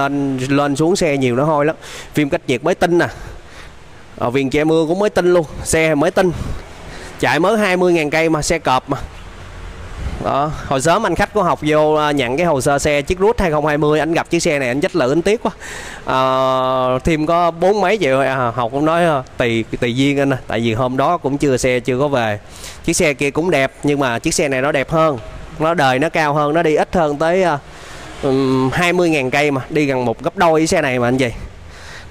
lên xuống xe nhiều nó hôi lắm. Phim cách nhiệt mới tinh nè. Viền che mưa cũng mới tinh luôn, xe mới tinh. Chạy mới 20.000 cây mà, xe cọp mà. Đó, hồi sớm anh khách của Học vô nhận cái hồ sơ xe chiếc Rush 2020, anh gặp chiếc xe này anh trách lự anh tiếc quá. Thêm có 40 mấy triệu Học cũng nói tùy duyên anh, tại vì hôm đó cũng chưa có về. Chiếc xe kia cũng đẹp nhưng mà chiếc xe này nó đẹp hơn, nó đời nó cao hơn, nó đi ít hơn tới 20.000 cây mà, đi gần một gấp đôi cái xe này mà anh gì.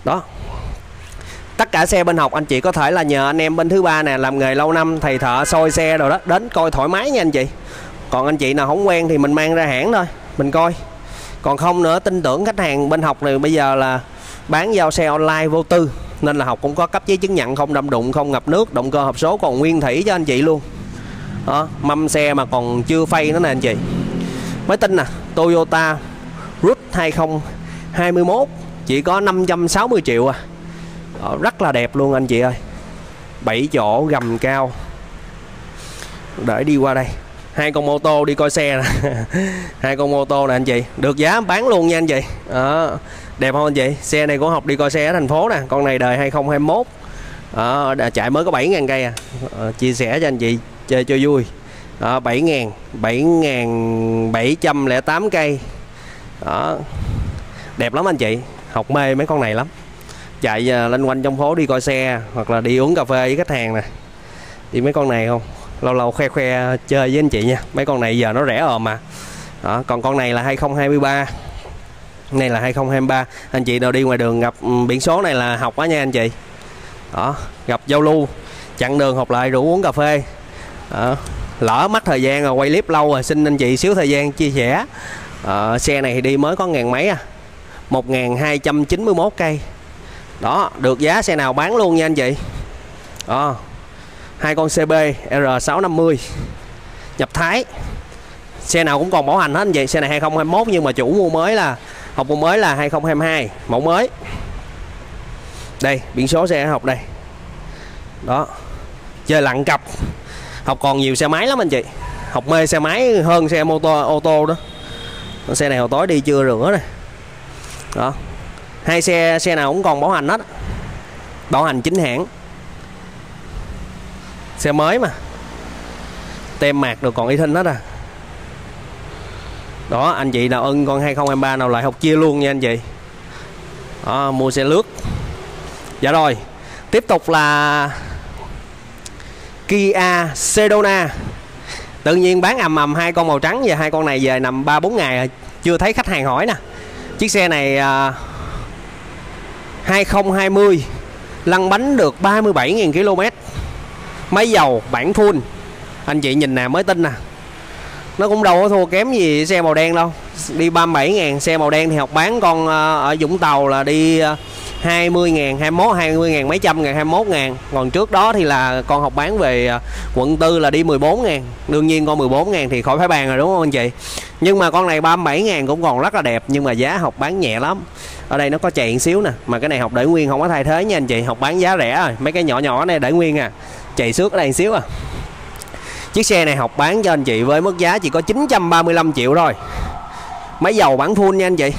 Đó. Tất cả xe bên Học anh chị có thể là nhờ anh em bên thứ ba nè, làm nghề lâu năm, thầy thợ xôi xe rồi đó, đến coi thoải mái nha anh chị. Còn anh chị nào không quen thì mình mang ra hãng thôi, mình coi. Còn không nữa, tin tưởng khách hàng bên Học này bây giờ là bán giao xe online vô tư. Nên là Học cũng có cấp giấy chứng nhận không đâm đụng, không ngập nước, động cơ hộp số còn nguyên thủy cho anh chị luôn. Đó, mâm xe mà còn chưa phay nữa nè anh chị. Mới tin nè, Toyota Rush 2021 chỉ có 560 triệu à. Rất là đẹp luôn anh chị ơi. 7 chỗ gầm cao. Để đi qua đây. Hai con mô tô đi coi xe nè. Hai con mô tô nè anh chị. Được giá bán luôn nha anh chị. Đó. Đẹp không anh chị? Xe này của Học đi coi xe ở thành phố nè. Con này đời 2021. Đó. Chạy mới có 7.000 cây à. Chia sẻ cho anh chị chơi cho vui. 7.708 cây. Đó. Đẹp lắm anh chị. Học mê mấy con này lắm. Chạy lên quanh trong phố đi coi xe hoặc là đi uống cà phê với khách hàng nè. Đi mấy con này không? Lâu lâu khoe chơi với anh chị nha. Mấy con này giờ nó rẻ mà. Đó, còn con này là 2023. Này là 2023. Anh chị nào đi ngoài đường gặp biển số này là Học quá nha anh chị. Đó, gặp giao lưu, chặn đường Học lại rủ uống cà phê. Đó, lỡ mất thời gian rồi, quay clip lâu rồi, xin anh chị xíu thời gian chia sẻ. Xe này thì đi mới có ngàn mấy à. 1291 cây. Đó, được giá xe nào bán luôn nha anh chị. Hai con CB R650 nhập Thái. Xe nào cũng còn bảo hành hết anh chị. Xe này 2021 nhưng mà chủ mua mới là Học mua mới là 2022, mẫu mới. Đây, biển số xe Học đây. Đó. Chơi lặng cặp. Học còn nhiều xe máy lắm anh chị. Học mê xe máy hơn xe mô tô ô tô đó. Xe này hồi tối đi chưa rửa nè. Đó. Hai xe nào cũng còn bảo hành hết. Bảo hành chính hãng. Xe mới mà. Tem mạc rồi còn y thinh hết à. Đó, anh chị nào ưng con 2023 nào lại Học chia luôn nha anh chị. mua xe lướt. Dạ rồi, tiếp tục là Kia Sedona. Tự nhiên bán ầm ầm hai con màu trắng và hai con này về nằm 3-4 ngày chưa thấy khách hàng hỏi nè. Chiếc xe này 2020 lăn bánh được 37.000 km. Máy dầu bản full. Anh chị nhìn nè mới tin nè. Nó cũng đâu có thua kém gì xe màu đen đâu. Đi 37.000, xe màu đen thì học bán con ở Vũng Tàu là đi 20.000, 21, 20.000 mấy trăm ngàn, 21.000. Còn trước đó thì là con học bán về quận Tư là đi 14.000. Đương nhiên con 14.000 thì khỏi phải bàn rồi đúng không anh chị. Nhưng mà con này 37.000 cũng còn rất là đẹp. Nhưng mà giá học bán nhẹ lắm. Ở đây nó có chạy xíu nè. Mà cái này học để nguyên không có thay thế nha anh chị. Học bán giá rẻ rồi. Mấy cái nhỏ nhỏ này để nguyên à. Chạy xước ở đây xíu à. Chiếc xe này học bán cho anh chị với mức giá chỉ có 935 triệu thôi. Máy dầu bản full nha anh chị.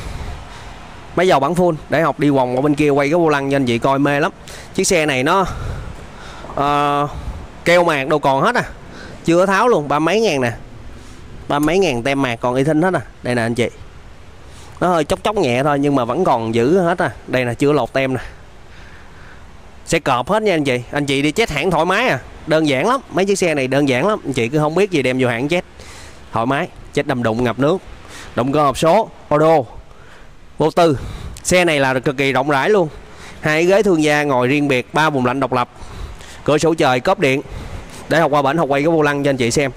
Máy dầu bản full. Để học đi vòng qua bên kia quay cái vô lăng cho anh chị coi mê lắm. Chiếc xe này nó keo mạc đâu còn hết à. Chưa tháo luôn, 30 mấy ngàn nè. 30 mấy ngàn tem mạc còn y thinh hết à. Đây nè anh chị. Nó hơi chóc chóc nhẹ thôi nhưng mà vẫn còn giữ hết à. Đây là chưa lột tem nè. Sẽ cọp hết nha anh chị. Anh chị đi chết hãng thoải mái à. Đơn giản lắm, mấy chiếc xe này đơn giản lắm. Anh chị cứ không biết gì đem vô hãng chết. Thoải mái, chết đầm đụng ngập nước. Động cơ hộp số, auto, vô tư. Xe này là cực kỳ rộng rãi luôn. Hai ghế thương gia ngồi riêng biệt, 3 vùng lạnh độc lập. Cửa sổ trời, cốp điện. Để học qua bển, học quay cái vô lăng cho anh chị xem.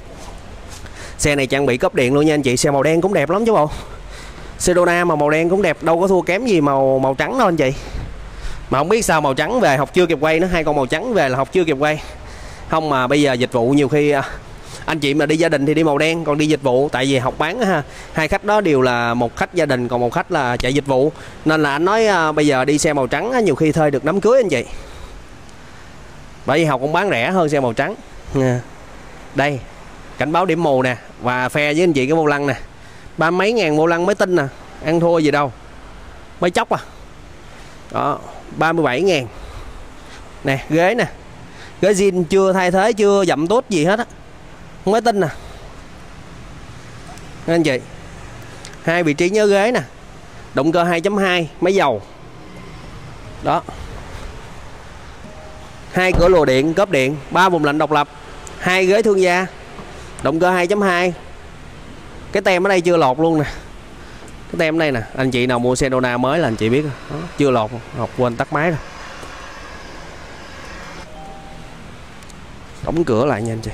Xe này trang bị cốp điện luôn nha anh chị. Xe màu đen cũng đẹp lắm chứ bộ. Sedona mà màu đen cũng đẹp, đâu có thua kém gì màu trắng đâu anh chị. Mà không biết sao màu trắng về học chưa kịp quay nữa. Hai con màu trắng về là học chưa kịp quay. Không mà bây giờ dịch vụ nhiều khi anh chị mà đi gia đình thì đi màu đen, còn đi dịch vụ tại vì học bán ha, hai khách đó đều là một khách gia đình còn một khách là chạy dịch vụ, nên là anh nói bây giờ đi xe màu trắng nhiều khi thuê được đám cưới anh chị, bởi vì học cũng bán rẻ hơn xe màu trắng. Đây cảnh báo điểm mù nè và phe với anh chị cái vô lăng nè, 30 mấy ngàn vô lăng mới tin nè, ăn thua gì đâu, mới chóc à. Đó 37 ngàn nè, ghế nè, ghế zin chưa thay thế, chưa dặm tốt gì hết á, mới tin nè anh chị. Hai vị trí nhớ ghế nè, động cơ 2.2, máy dầu đó, hai cửa lùa điện, cốp điện, 3 vùng lạnh độc lập, hai ghế thương gia, động cơ 2.2, cái tem ở đây chưa lột luôn nè, cái tem ở đây nè. Anh chị nào mua Sedona mới là anh chị biết đó, chưa lột, học quên tắt máy rồi. Đóng cửa lại nha anh chị.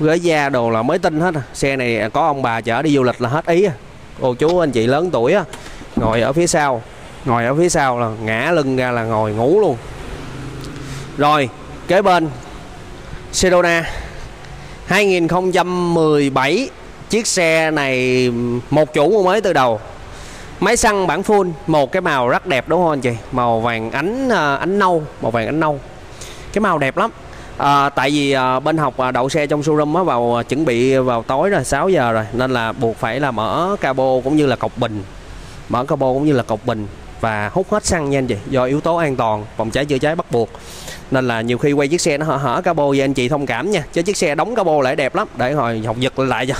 Ghế da đồ là mới tinh hết à. Xe này có ông bà chở đi du lịch là hết ý à. Cô chú anh chị lớn tuổi á, ngồi ở phía sau, ngồi ở phía sau là ngã lưng ra là ngồi ngủ luôn. Rồi kế bên Sedona 2017. Chiếc xe này một chủ mua mới từ đầu. Máy xăng bản full. Một cái màu rất đẹp đúng không anh chị. Màu vàng ánh nâu. Màu vàng ánh nâu. Cái màu đẹp lắm. Tại vì bên học đậu xe trong showroom á, vào chuẩn bị vào tối rồi, 6 giờ rồi, nên là buộc phải là mở cabo cũng như là cọc bình. Mở cabo cũng như là cọc bình và hút hết xăng nha anh chị. Do yếu tố an toàn, phòng cháy chữa cháy bắt buộc, nên là nhiều khi quay chiếc xe nó hở cabo vậy anh chị thông cảm nha. Chứ chiếc xe đóng cabo lại đẹp lắm. Để hồi học giật lại cho.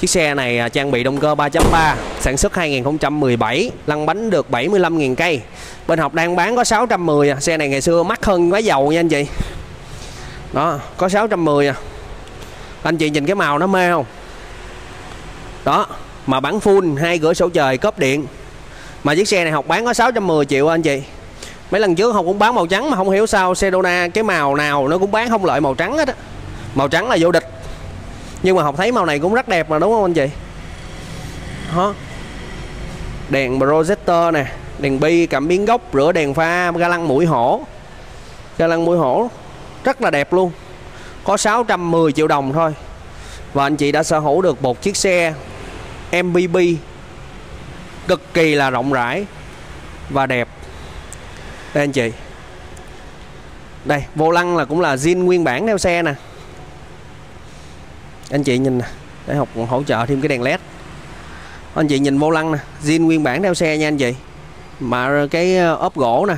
Chiếc xe này trang bị động cơ 3.3, sản xuất 2017, lăn bánh được 75.000 cây. Bên học đang bán có 610. Xe này ngày xưa mắc hơn máy dầu nha anh chị. Đó, có 610 à. Anh chị nhìn cái màu nó mê không? Đó, mà bản full, hai cửa sổ trời, cốp điện. Mà chiếc xe này học bán có 610 triệu anh chị. Mấy lần trước học cũng bán màu trắng mà không hiểu sao Sedona cái màu nào nó cũng bán không lợi màu trắng hết á. Màu trắng là vô địch. Nhưng mà học thấy màu này cũng rất đẹp mà đúng không anh chị? Đó. Đèn projector nè, đèn bi, cảm biến gốc, rửa đèn pha, ga lăng mũi hổ. Ga lăng mũi hổ rất là đẹp luôn. Có 610 triệu đồng thôi. Và anh chị đã sở hữu được một chiếc xe MPV cực kỳ là rộng rãi và đẹp. Đây anh chị. Đây, vô lăng là cũng là zin nguyên bản theo xe nè. Anh chị nhìn nè, để học hỗ trợ thêm cái đèn LED. Anh chị nhìn vô lăng nè, zin nguyên bản theo xe nha anh chị. Mà cái ốp gỗ nè.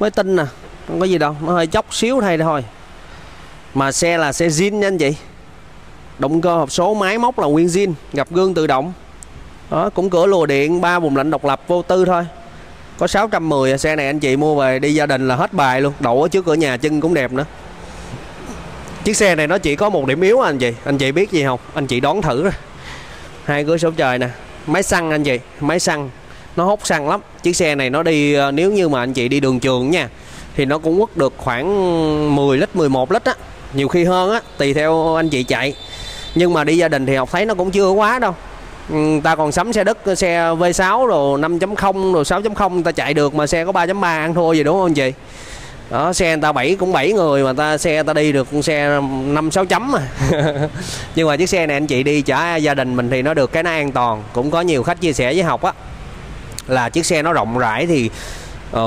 Mới tinh nè. Không có gì đâu, nó hơi chóc xíu thay thôi. Mà xe là xe zin nha anh chị. Động cơ hộp số, máy móc là nguyên zin, gập gương tự động. Đó, cũng cửa lùa điện, 3 vùng lạnh độc lập, vô tư thôi. Có 610, xe này anh chị mua về đi gia đình là hết bài luôn. Đậu ở trước cửa nhà chân cũng đẹp nữa. Chiếc xe này nó chỉ có một điểm yếu anh chị. Anh chị biết gì không? Anh chị đón thử. Hai cửa sổ trời nè. Máy xăng anh chị, máy xăng. Nó hút xăng lắm. Chiếc xe này nó đi, nếu như mà anh chị đi đường trường nha, thì nó cũng quất được khoảng 10 lít, 11 lít á. Nhiều khi hơn á, tùy theo anh chị chạy. Nhưng mà đi gia đình thì Học thấy nó cũng chưa quá đâu. Ta còn sắm xe đất, xe V6 rồi 5.0 rồi 6.0 ta chạy được, mà xe có 3.3 ăn thua gì đúng không anh chị? Đó, xe người ta 7 cũng 7 người mà xe ta đi được con xe 5-6 chấm mà. Nhưng mà chiếc xe này anh chị đi chở gia đình mình thì nó được cái nó an toàn. Cũng có nhiều khách chia sẻ với Học á, là chiếc xe nó rộng rãi thì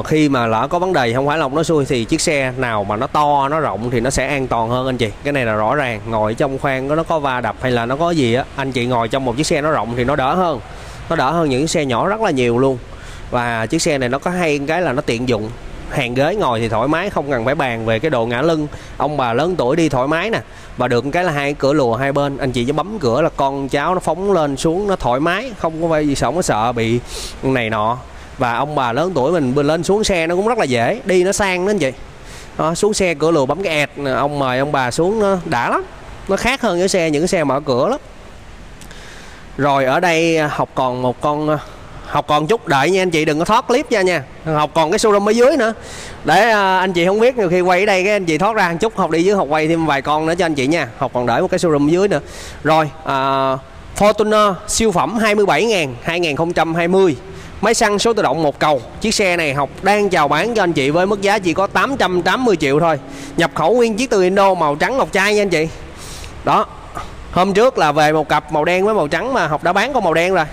khi mà lỡ có vấn đề không phải lòng nó xui thì chiếc xe nào mà nó to, nó rộng thì nó sẽ an toàn hơn anh chị. Cái này là rõ ràng, ngồi trong khoang nó có va đập hay là nó có gì á, anh chị ngồi trong một chiếc xe nó rộng thì nó đỡ hơn. Nó đỡ hơn những xe nhỏ rất là nhiều luôn. Và chiếc xe này nó có hay cái là nó tiện dụng. Hàng ghế ngồi thì thoải mái, không cần phải bàn về cái độ ngã lưng. Ông bà lớn tuổi đi thoải mái nè. Và được cái là hai cửa lùa hai bên, anh chị chỉ bấm cửa là con cháu nó phóng lên xuống nó thoải mái, không có phải gì sợ, nó sợ bị này nọ. Và ông bà lớn tuổi mình lên xuống xe nó cũng rất là dễ, đi nó sang đó anh chị. Đó, xuống xe cửa lùa bấm cái ẹt, ông mời ông bà xuống nó đã lắm. Nó khác hơn những xe mở cửa lắm. Rồi ở đây Học còn một con, Học còn chút đợi nha anh chị, đừng có thoát clip ra nha. Học còn cái showroom ở dưới nữa. Để anh chị không biết, nhiều khi quay ở đây cái anh chị thoát ra một chút, Học đi dưới Học quay thêm vài con nữa cho anh chị nha. Học còn đợi một cái showroom ở dưới nữa. Rồi Fortuner siêu phẩm 27.000 2020. Máy xăng số tự động một cầu. Chiếc xe này Học đang chào bán cho anh chị với mức giá chỉ có 880 triệu thôi. Nhập khẩu nguyên chiếc từ Indo, màu trắng ngọc trai nha anh chị. Đó, hôm trước là về một cặp màu đen với màu trắng mà Học đã bán con màu đen rồi.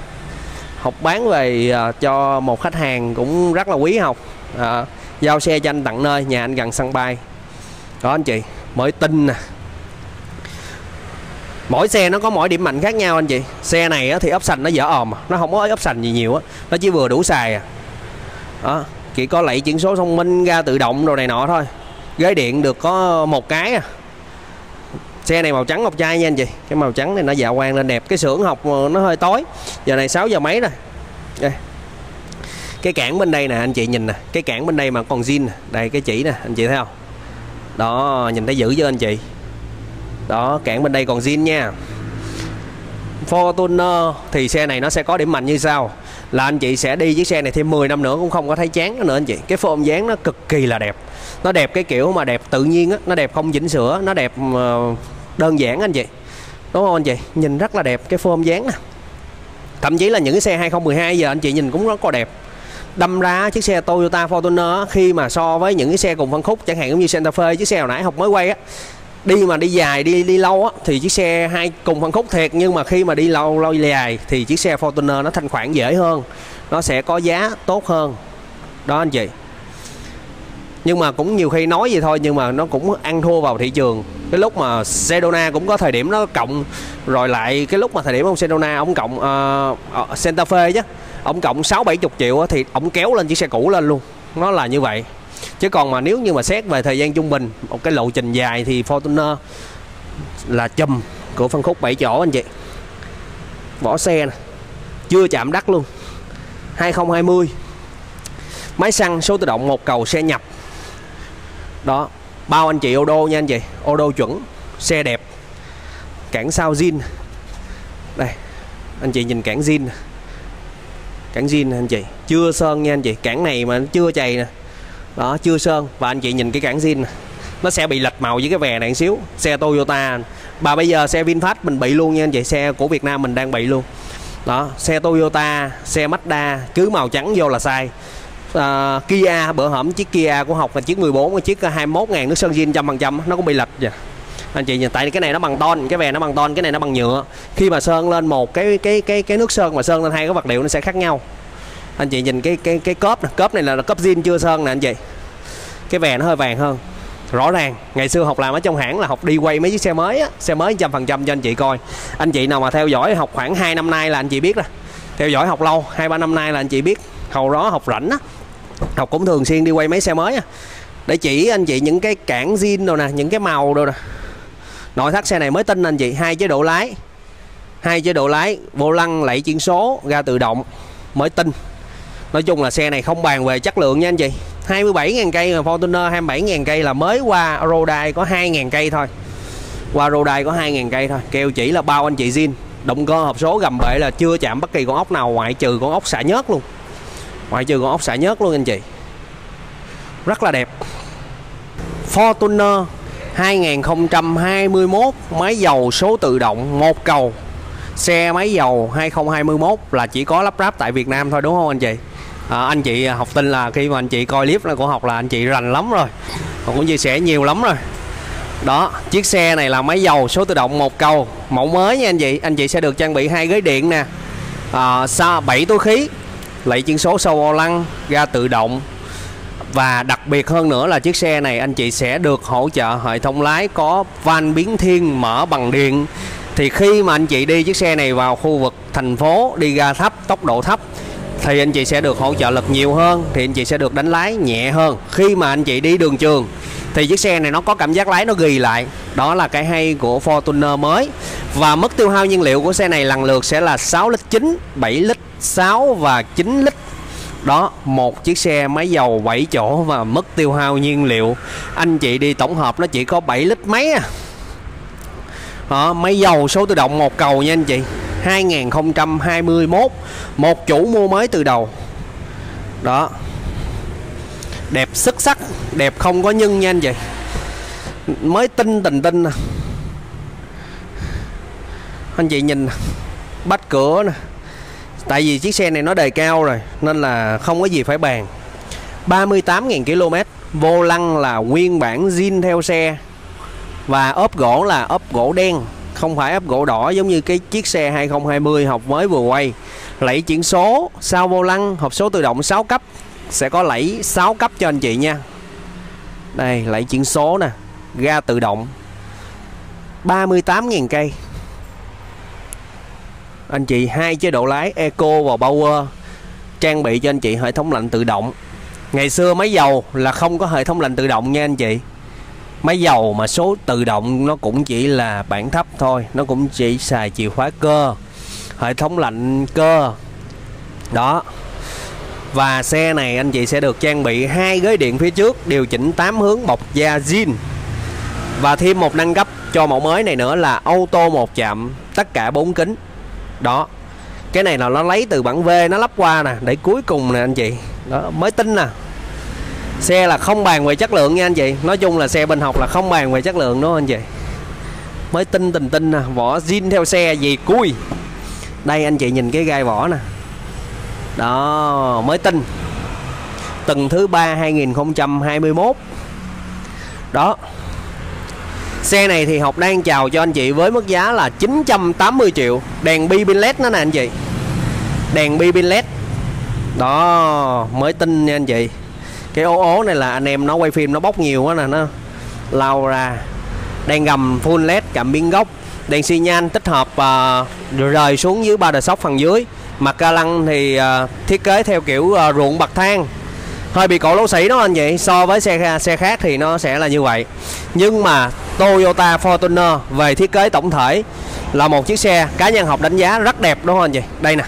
Học bán về cho một khách hàng cũng rất là quý Học. Giao xe cho anh tặng nơi, nhà anh gần sân bay. Đó anh chị, mới tin nè. Mỗi xe nó có mỗi điểm mạnh khác nhau anh chị. Xe này thì option nó dở ồm, nó không có option gì nhiều á, nó chỉ vừa đủ xài à. Đó, chỉ có lẫy chuyển số thông minh, ga tự động đồ này nọ thôi. Ghế điện được có một cái à. Xe này màu trắng ngọc trai nha anh chị. Cái màu trắng này nó dạ quang lên đẹp. Cái xưởng Học nó hơi tối. Giờ này 6 giờ mấy rồi đây. Cái cản bên đây nè anh chị nhìn nè. Cái cản bên đây mà còn zin nè. Đây cái chỉ nè anh chị thấy không? Đó, nhìn thấy dữ chưa anh chị? Đó, cản bên đây còn zin nha. Fortuner thì xe này nó sẽ có điểm mạnh như sau. Là anh chị sẽ đi chiếc xe này thêm 10 năm nữa cũng không có thấy chán nữa anh chị. Cái form dáng nó cực kỳ là đẹp. Nó đẹp cái kiểu mà đẹp tự nhiên á. Nó đẹp không chỉnh sửa, nó đẹp đơn giản anh chị. Đúng không anh chị? Nhìn rất là đẹp cái form dáng nè. Thậm chí là những cái xe 2012 giờ anh chị nhìn cũng rất là đẹp. Đâm ra chiếc xe Toyota Fortuner khi mà so với những cái xe cùng phân khúc, chẳng hạn cũng như Santa Fe, chiếc xe hồi nãy Học mới quay á, đi mà đi dài, đi lâu á, thì chiếc xe hai cùng phân khúc thiệt, nhưng mà khi mà đi lâu dài thì chiếc xe Fortuner nó thanh khoản dễ hơn, nó sẽ có giá tốt hơn đó anh chị. Nhưng mà cũng nhiều khi nói vậy thôi, nhưng mà nó cũng ăn thua vào thị trường. Cái lúc mà Sedona cũng có thời điểm nó cộng, rồi lại cái lúc mà thời điểm ông Sedona ông cộng Santa Fe chứ, ông cộng 6-70 triệu thì ông kéo lên chiếc xe cũ lên luôn, nó là như vậy. Chứ còn mà nếu như mà xét về thời gian trung bình, một cái lộ trình dài thì Fortuner là chùm của phân khúc 7 chỗ anh chị. Vỏ xe này, chưa chạm đất luôn. 2020. Máy xăng số tự động một cầu, xe nhập. Đó, bao anh chị ô đô nha anh chị, ô đô chuẩn, xe đẹp. Cản sau zin. Đây, anh chị nhìn cản zin. Cản zin anh chị, chưa sơn nha anh chị, cản này mà nó chưa chày nè. Đó, chưa sơn. Và anh chị nhìn cái cản zin, nó sẽ bị lệch màu với cái vè này một xíu. Xe Toyota mà bây giờ xe VinFast mình bị luôn nha anh chị. Xe của Việt Nam mình đang bị luôn. Đó, xe Toyota, xe Mazda cứ màu trắng vô là sai. Kia bữa hổm chiếc Kia của Học là chiếc 14, chiếc 21.000 nước sơn zin 100%, nó cũng bị lệch vậy. Anh chị nhìn, tại cái này nó bằng ton, cái vè nó bằng ton, cái này nó bằng nhựa. Khi mà sơn lên một cái nước sơn mà sơn lên hai cái vật liệu nó sẽ khác nhau. Anh chị nhìn cái cốp này, cốp này là cốp zin chưa sơn nè anh chị. Cái vè nó hơi vàng hơn. Rõ ràng, ngày xưa Học làm ở trong hãng là Học đi quay mấy chiếc xe mới á, xe mới 100% cho anh chị coi. Anh chị nào mà theo dõi Học khoảng 2 năm nay là anh chị biết rồi. Theo dõi Học lâu, 2-3 năm nay là anh chị biết. Hồi đó Học rảnh á, Học cũng thường xuyên đi quay mấy xe mới á, để chỉ anh chị những cái cản zin đồ nè, những cái màu đồ nè. Nội thất xe này mới tinh anh chị, hai chế độ lái, vô lăng, lẫy chuyển số, ga tự động, mới tinh. Nói chung là xe này không bàn về chất lượng nha anh chị, 27.000 cây, Fortuner 27.000 cây là mới qua Rodai có 2.000 cây thôi. Qua Rodai có 2.000 cây thôi, kêu chỉ là bao anh chị zin. Động cơ hộp số gầm bệ là chưa chạm bất kỳ con ốc nào ngoại trừ con ốc xả nhớt luôn. Ngoại trừ con ốc xả nhớt luôn anh chị. Rất là đẹp. Fortuner 2021 máy dầu số tự động một cầu. Xe máy dầu 2021 là chỉ có lắp ráp tại Việt Nam thôi đúng không anh chị? Anh chị học tin là khi mà anh chị coi clip của học là anh chị rành lắm rồi, cũng chia sẻ nhiều lắm rồi. Đó, chiếc xe này là máy dầu số tự động một cầu, mẫu mới nha anh chị. Anh chị sẽ được trang bị 2 ghế điện nè, 7 túi khí, lẫy chuyển số sau vô lăng, ga tự động. Và đặc biệt hơn nữa là chiếc xe này anh chị sẽ được hỗ trợ hệ thống lái có van biến thiên mở bằng điện. Thì khi mà anh chị đi chiếc xe này vào khu vực thành phố, đi ga thấp, tốc độ thấp, thì anh chị sẽ được hỗ trợ lực nhiều hơn, thì anh chị sẽ được đánh lái nhẹ hơn. Khi mà anh chị đi đường trường thì chiếc xe này nó có cảm giác lái nó ghi lại. Đó là cái hay của Fortuner mới. Và mức tiêu hao nhiên liệu của xe này lần lượt sẽ là 6,9 lít, 7,6 lít và 9 lít. Đó, một chiếc xe máy dầu 7 chỗ và mức tiêu hao nhiên liệu anh chị đi tổng hợp nó chỉ có 7 lít mấy à. Đó, máy dầu số tự động một cầu nha anh chị, 2021, một chủ mua mới từ đầu. Đó, đẹp xuất sắc, đẹp không có nhân nha anh chị, mới tinh tình nè. Anh chị nhìn bách cửa nè, tại vì chiếc xe này nó đề cao rồi nên là không có gì phải bàn. 38.000 km, vô lăng là nguyên bản zin theo xe và ốp gỗ là ốp gỗ đen, không phải ốp gỗ đỏ giống như cái chiếc xe 2020 học mới vừa quay. Lẫy chuyển số sau vô lăng, hộp số tự động 6 cấp, sẽ có lẫy 6 cấp cho anh chị nha. Đây, lẫy chuyển số nè, ga tự động. 38.000 cây. Anh chị hai chế độ lái Eco và Power, trang bị cho anh chị hệ thống lạnh tự động. Ngày xưa máy dầu là không có hệ thống lạnh tự động nha anh chị. Máy dầu mà số tự động nó cũng chỉ là bản thấp thôi, nó cũng chỉ xài chìa khóa cơ, hệ thống lạnh cơ. Đó. Và xe này anh chị sẽ được trang bị 2 ghế điện phía trước, điều chỉnh 8 hướng, bọc da zin. Và thêm một nâng cấp cho mẫu mới này nữa là ô tô một chạm, tất cả 4 kính. Đó, cái này là nó lấy từ bản V nó lắp qua nè, để cuối cùng nè anh chị. Đó, mới tin nè. Xe là không bàn về chất lượng nha anh chị. Nói chung là xe bên học là không bàn về chất lượng đúng không anh chị. Mới tin tình nè, vỏ zin theo xe gì cui. Đây anh chị nhìn cái gai vỏ nè. Đó, mới tin. Tuần thứ 3 2021. Đó. Xe này thì Học đang chào cho anh chị với mức giá là 980 triệu. Đèn bi pin LED nữa nè anh chị. Đèn bi pin LED. Đó, mới tin nha anh chị. Cái ố ố này là anh em nó quay phim nó bóc nhiều quá nè, nó lao ra. Đèn gầm full LED, cảm biến gốc, đèn xi nhan tích hợp rời xuống dưới ba đờ sóc phần dưới. Mặt ca lăng thì thiết kế theo kiểu ruộng bậc thang, hơi bị cổ lỗ sĩ đó anh chị. So với xe khác thì nó sẽ là như vậy. Nhưng mà Toyota Fortuner về thiết kế tổng thể là một chiếc xe cá nhân Học đánh giá rất đẹp đúng không anh chị. Đây nè,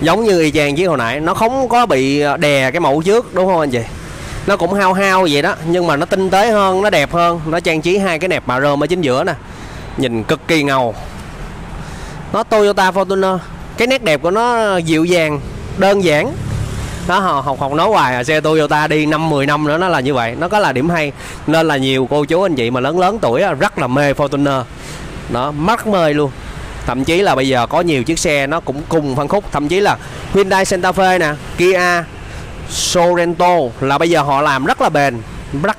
giống như y chang chiếc hồi nãy, nó không có bị đè cái mẫu trước đúng không anh chị. Nó cũng hao hao vậy đó, nhưng mà nó tinh tế hơn, nó đẹp hơn. Nó trang trí hai cái nẹp mạ rơm ở chính giữa nè, nhìn cực kỳ ngầu. Nó Toyota Fortuner, cái nét đẹp của nó dịu dàng, đơn giản. Đó, học nói hoài à, xe Toyota đi 5-10 năm nữa nó là như vậy. Nó có là điểm hay. Nên là nhiều cô chú anh chị mà lớn tuổi rất là mê Fortuner. Đó, mắc mê luôn. Thậm chí là bây giờ có nhiều chiếc xe nó cũng cùng phân khúc. Thậm chí là Hyundai Santa Fe nè, Kia Sorento là bây giờ họ làm rất là bền.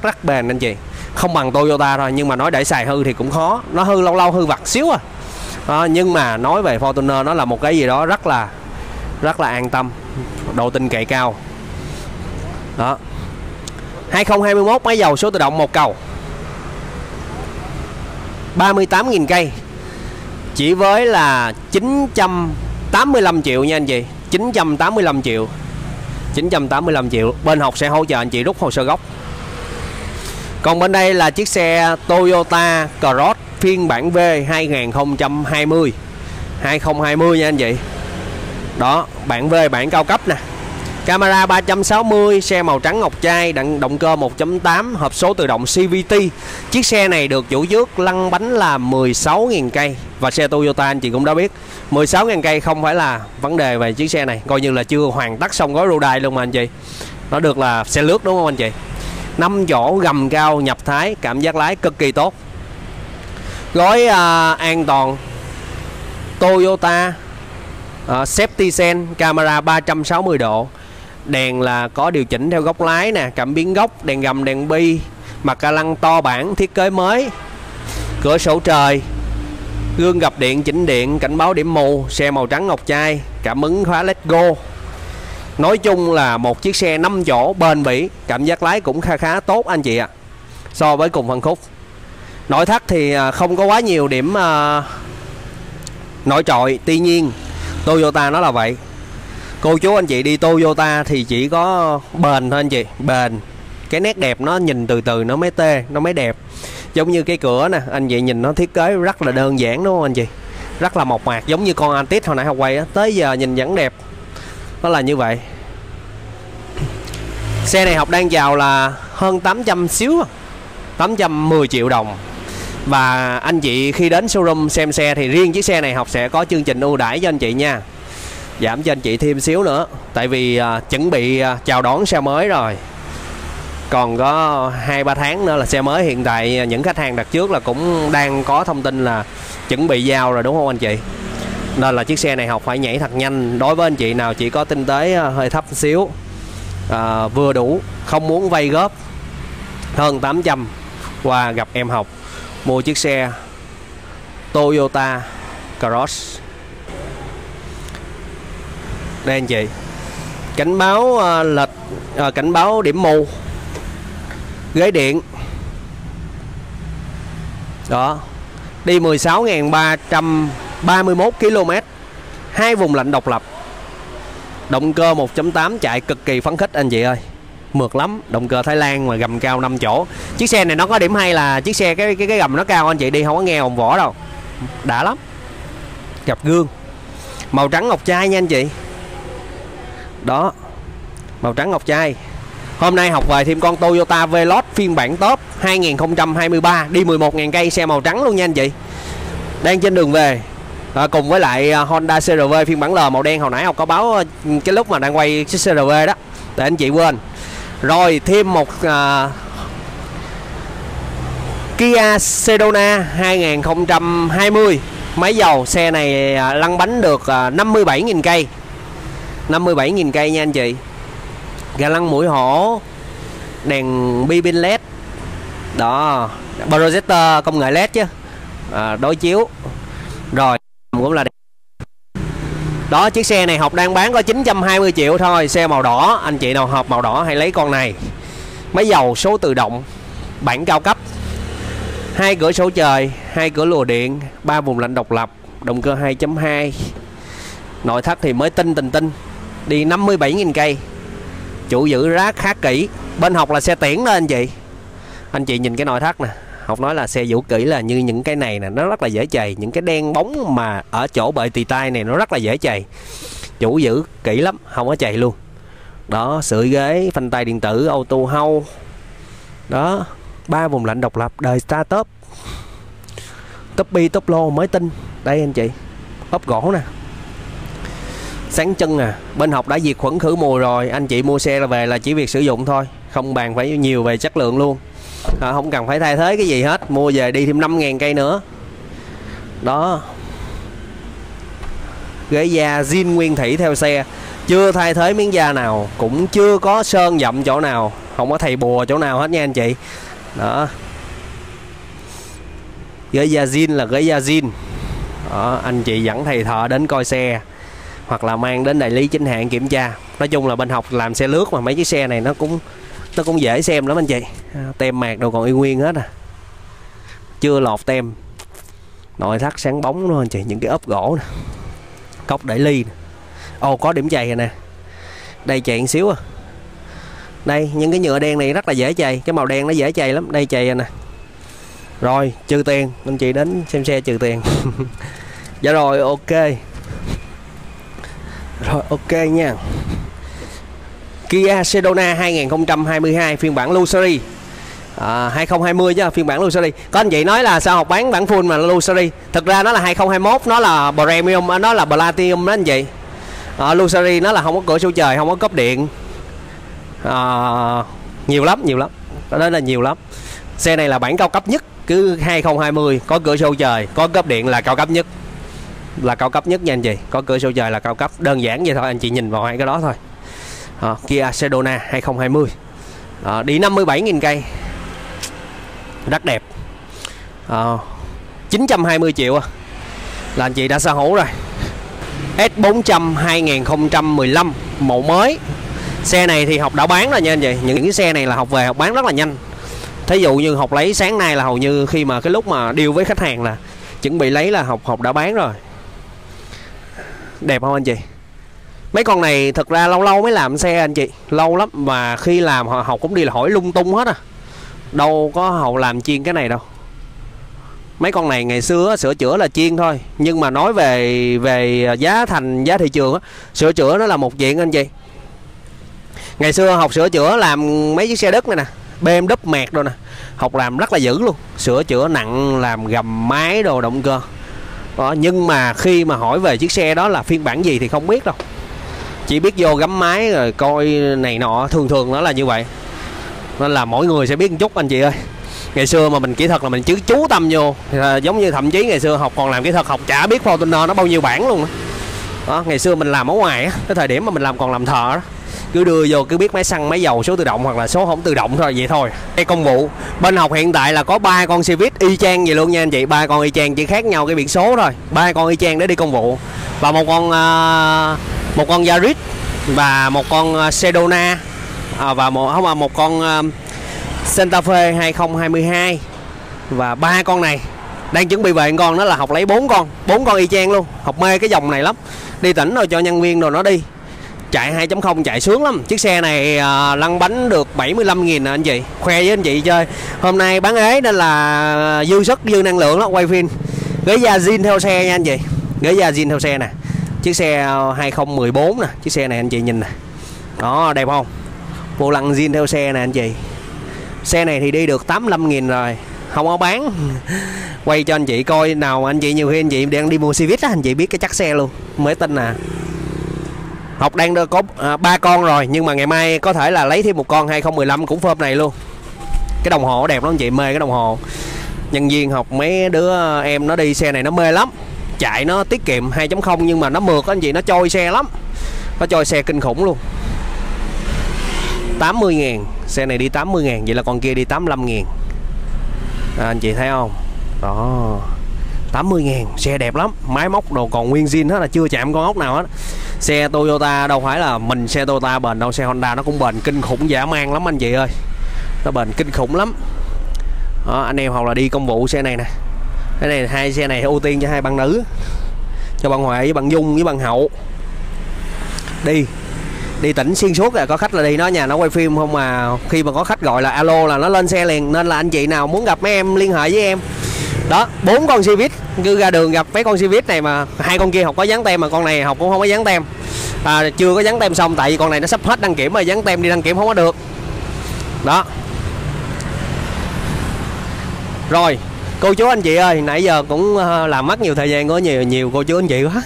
Rất bền anh chị. Không bằng Toyota thôi, nhưng mà nói để xài hư thì cũng khó. Nó hư lâu lâu, hư vặt xíu à. Đó, nhưng mà nói về Fortuner nó là một cái gì đó rất là an tâm, độ tin cậy cao. Đó, 2021 máy dầu số tự động một cầu, 38.000 cây, chỉ với là 985 triệu nha anh chị. 985 triệu. Bên Học sẽ hỗ trợ anh chị rút hồ sơ gốc. Còn bên đây là chiếc xe Toyota Cross phiên bản V 2020 nha anh chị. Đó, bản V bản cao cấp nè, Camera 360, xe màu trắng ngọc trai, động cơ 1.8, hộp số tự động CVT. Chiếc xe này được chủ dước lăn bánh là 16.000 cây. Và xe Toyota anh chị cũng đã biết, 16.000 cây không phải là vấn đề về chiếc xe này. Coi như là chưa hoàn tất xong gói rô đài luôn mà anh chị. Nó được là xe lướt đúng không anh chị? 5 chỗ gầm cao nhập Thái, cảm giác lái cực kỳ tốt. Gói an toàn Toyota Safety Sense, camera 360 độ. Đèn là có điều chỉnh theo góc lái nè, cảm biến góc, đèn gầm, đèn bi. Mặt ca lăng to bản, thiết kế mới. Cửa sổ trời, gương gập điện, chỉnh điện, cảnh báo điểm mù. Xe màu trắng ngọc trai, cảm ứng khóa Let Go. Nói chung là một chiếc xe 5 chỗ bền bỉ, cảm giác lái cũng khá tốt anh chị ạ. So với cùng phân khúc. Nội thất thì không có quá nhiều điểm nổi trội, tuy nhiên Toyota nó là vậy. Cô chú anh chị đi Toyota thì chỉ có bền thôi anh chị, bền. Cái nét đẹp nó nhìn từ từ nó mới tê, nó mới đẹp. Giống như cái cửa nè, anh chị nhìn nó thiết kế rất là đơn giản đúng không anh chị? Rất là mộc mạc, giống như con Altis hồi nãy học quay á, tới giờ nhìn vẫn đẹp. Nó là như vậy. Xe này học đang vào là hơn 800 xíu, 810 triệu đồng. Và anh chị khi đến showroom xem xe thì riêng chiếc xe này học sẽ có chương trình ưu đãi cho anh chị nha. Giảm cho anh chị thêm xíu nữa. Tại vì chuẩn bị chào đón xe mới rồi. Còn có 2-3 tháng nữa là xe mới. Hiện tại những khách hàng đặt trước là cũng đang có thông tin là chuẩn bị giao rồi đúng không anh chị? Nên là chiếc xe này học phải nhảy thật nhanh. Đối với anh chị nào chỉ có kinh tế hơi thấp xíu, vừa đủ, không muốn vay góp hơn 800, qua gặp em học mua chiếc xe Toyota Cross. Đây anh chị, cảnh báo lệch, cảnh báo điểm mù, ghế điện. Đó, đi 16.331 km, hai vùng lạnh độc lập. Động cơ 1.8 chạy cực kỳ phấn khích anh chị ơi. Mượt lắm, động cơ Thái Lan mà gầm cao 5 chỗ. Chiếc xe này nó có điểm hay là chiếc xe cái gầm nó cao anh chị, đi không có nghe hồn vỏ đâu. Đã lắm. Gặp gương. Màu trắng ngọc trai nha anh chị. Đó. Màu trắng ngọc trai. Hôm nay học về thêm con Toyota Veloz phiên bản top 2023, đi 11.000 cây, xe màu trắng luôn nha anh chị. Đang trên đường về. Cùng với lại Honda CR-V phiên bản L màu đen hồi nãy học có báo cái lúc mà đang quay chiếc CR-V đó. Để anh chị quên. Rồi thêm một Kia Sedona 2020 máy dầu. Xe này lăn bánh được 57.000 cây, 57.000 cây nha anh chị. Ga lăng mũi hổ, đèn bi pin LED. Đó, projector công nghệ LED chứ, đối chiếu. Rồi cũng là đèn. Đó, chiếc xe này học đang bán có 920 triệu thôi. Xe màu đỏ, anh chị nào hợp màu đỏ hãy lấy con này. Máy dầu số tự động, bản cao cấp, hai cửa sổ trời, hai cửa lùa điện, ba vùng lạnh độc lập, động cơ 2.2. Nội thất thì mới tinh. Đi 57.000 cây. Chủ giữ rác khá kỹ. Bên học là xe tiễn đó anh chị. Anh chị nhìn cái nội thất nè, học nói là xe vũ kỹ là như những cái này nè, nó rất là dễ chày. Những cái đen bóng mà ở chỗ bệ tì tai này nó rất là dễ chày. Chủ giữ kỹ lắm, không có chày luôn. Đó, sưởi ghế, phanh tay điện tử, auto hold. Đó, ba vùng lạnh độc lập, đời startup, top bi, top lô, mới tinh. Đây anh chị, ốp gỗ nè, sáng chân nè. Bên học đã diệt khuẩn khử mùi rồi. Anh chị mua xe về là chỉ việc sử dụng thôi, không bàn phải nhiều về chất lượng luôn. Không cần phải thay thế cái gì hết. Mua về đi thêm 5.000 cây nữa. Đó, ghế da zin nguyên thủy theo xe, chưa thay thế miếng da nào, cũng chưa có sơn dậm chỗ nào, không có thầy bùa chỗ nào hết nha anh chị. Đó, ghế da zin là ghế da zin. Đó, anh chị dẫn thầy thợ đến coi xe hoặc là mang đến đại lý chính hãng kiểm tra. Nói chung là bên học làm xe lướt mà mấy chiếc xe này nó cũng dễ xem lắm anh chị. Tem mạc đồ còn y nguyên hết à, chưa lọt tem. Nội thất sáng bóng luôn anh chị, những cái ốp gỗ nè, cốc để ly nè. Ồ, có điểm chày nè, đây chày một xíu à. Đây, những cái nhựa đen này rất là dễ chày, cái màu đen nó dễ chày lắm. Đây chày nè. Rồi, trừ tiền, anh chị đến xem xe trừ tiền. Dạ rồi, ok. Rồi, ok nha. Kia Sedona 2022 phiên bản Luxury, 2020 chứ, phiên bản Luxury. Có anh chị nói là sao học bán bản full mà Luxury? Thực ra nó là 2021, nó là Premium, nó là Platinum đó anh chị. Luxury nó là không có cửa sổ trời, không có cốp điện, nhiều lắm, đó là nhiều lắm. Xe này là bản cao cấp nhất, cứ 2020 có cửa sổ trời, có cốp điện là cao cấp nhất. Là cao cấp nhất nha anh chị, có cửa sổ trời là cao cấp. Đơn giản vậy thôi, anh chị nhìn vào hai cái đó thôi. Kia Sedona 2020 đi 57.000 cây, rất đẹp. 920 triệu là anh chị đã sở hữu rồi. S400 2015 mẫu mới. Xe này thì Học đã bán rồi nha anh chị. Những cái xe này là Học về Học bán rất là nhanh. Thí dụ như Học lấy sáng nay là hầu như khi mà cái lúc mà deal với khách hàng là chuẩn bị lấy là Học đã bán rồi. Đẹp không anh chị? Mấy con này thật ra lâu lâu mới làm xe anh chị, lâu lắm. Và khi làm Học cũng đi là hỏi lung tung hết à, đâu có Học làm chiên cái này đâu. Mấy con này ngày xưa sửa chữa là chiên thôi. Nhưng mà nói về giá thành, giá thị trường á, sửa chữa nó là một chuyện anh chị. Ngày xưa Học sửa chữa làm mấy chiếc xe đất này nè, BMW mẹt rồi nè, Học làm rất là dữ luôn. Sửa chữa nặng, làm gầm máy đồ, động cơ đó. Nhưng mà khi mà hỏi về chiếc xe đó là phiên bản gì thì không biết đâu, chỉ biết vô gắm máy rồi coi này nọ, thường nó là như vậy. Nên là mỗi người sẽ biết một chút anh chị ơi. Ngày xưa mà mình kỹ thuật là mình chứ chú tâm vô, giống như thậm chí ngày xưa Học còn làm kỹ thuật Học chả biết Fortuner nó bao nhiêu bản luôn đó. Ngày xưa mình làm ở ngoài á, cái thời điểm mà mình làm còn làm thợ đó, cứ đưa vô cứ biết máy xăng, máy dầu, số tự động hoặc là số không tự động thôi, vậy thôi. Cái công vụ bên Học hiện tại là có 3 con Civic y chang vậy luôn nha anh chị, 3 con y chang, chỉ khác nhau cái biển số thôi. 3 con y chang để đi công vụ, và một con Yaris, và một con Sedona, và một con Santa Fe 2022. Và 3 con này đang chuẩn bị về con đó là Học lấy 4 con y chang luôn. Học mê cái dòng này lắm, đi tỉnh rồi cho nhân viên rồi nó đi chạy 2.0 chạy sướng lắm. Chiếc xe này lăn bánh được 75.000 anh chị, khoe với anh chị chơi. Hôm nay bán ế nên là dư sức, dư năng lượng đó, quay phim. Ghế da zin theo xe nha anh chị, ghế da zin theo xe nè. Chiếc xe 2014 nè, chiếc xe này anh chị nhìn nè, đó đẹp không? Vô lăng zin theo xe nè anh chị. Xe này thì đi được 85.000 rồi, không có bán. Quay cho anh chị coi nào anh chị, nhiều khi anh chị đang đi mua Civic á, anh chị biết cái chắc xe luôn mới tin nè. Học đang có 3 con rồi, nhưng mà ngày mai có thể là lấy thêm một con 2015 cũng phơm này luôn. Cái đồng hồ đẹp lắm anh chị, mê cái đồng hồ. Nhân viên Học mấy đứa em nó đi xe này nó mê lắm. Chạy nó tiết kiệm 2.0 nhưng mà nó mượt anh chị, nó trôi xe lắm. Nó trôi xe kinh khủng luôn. 80.000, xe này đi 80.000, vậy là con kia đi 85.000. Anh chị thấy không? Đó. 80.000, xe đẹp lắm, máy móc đồ còn nguyên zin hết, là chưa chạm con ốc nào hết. Xe Toyota đâu phải là mình xe Toyota bền đâu, xe Honda nó cũng bền kinh khủng dã man lắm anh chị ơi. Nó bền kinh khủng lắm. Đó, anh em Học là đi công vụ xe này nè. Cái này hai xe này ưu tiên cho hai bạn nữ, cho bạn Huệ với bạn Dung với bạn Hậu. Đi tỉnh xuyên suốt là có khách là đi nó nhà nó quay phim không, mà khi mà có khách gọi là alo là nó lên xe liền. Nên là anh chị nào muốn gặp mấy em liên hệ với em. Đó, 4 con Civic, cứ ra đường gặp mấy con Civic này, mà hai con kia Học có dán tem mà con này Học cũng không có dán tem. Chưa có dán tem xong, tại vì con này nó sắp hết đăng kiểm rồi, dán tem đi đăng kiểm không có được. Đó. Rồi, cô chú anh chị ơi, nãy giờ cũng làm mất nhiều thời gian của nhiều cô chú anh chị quá.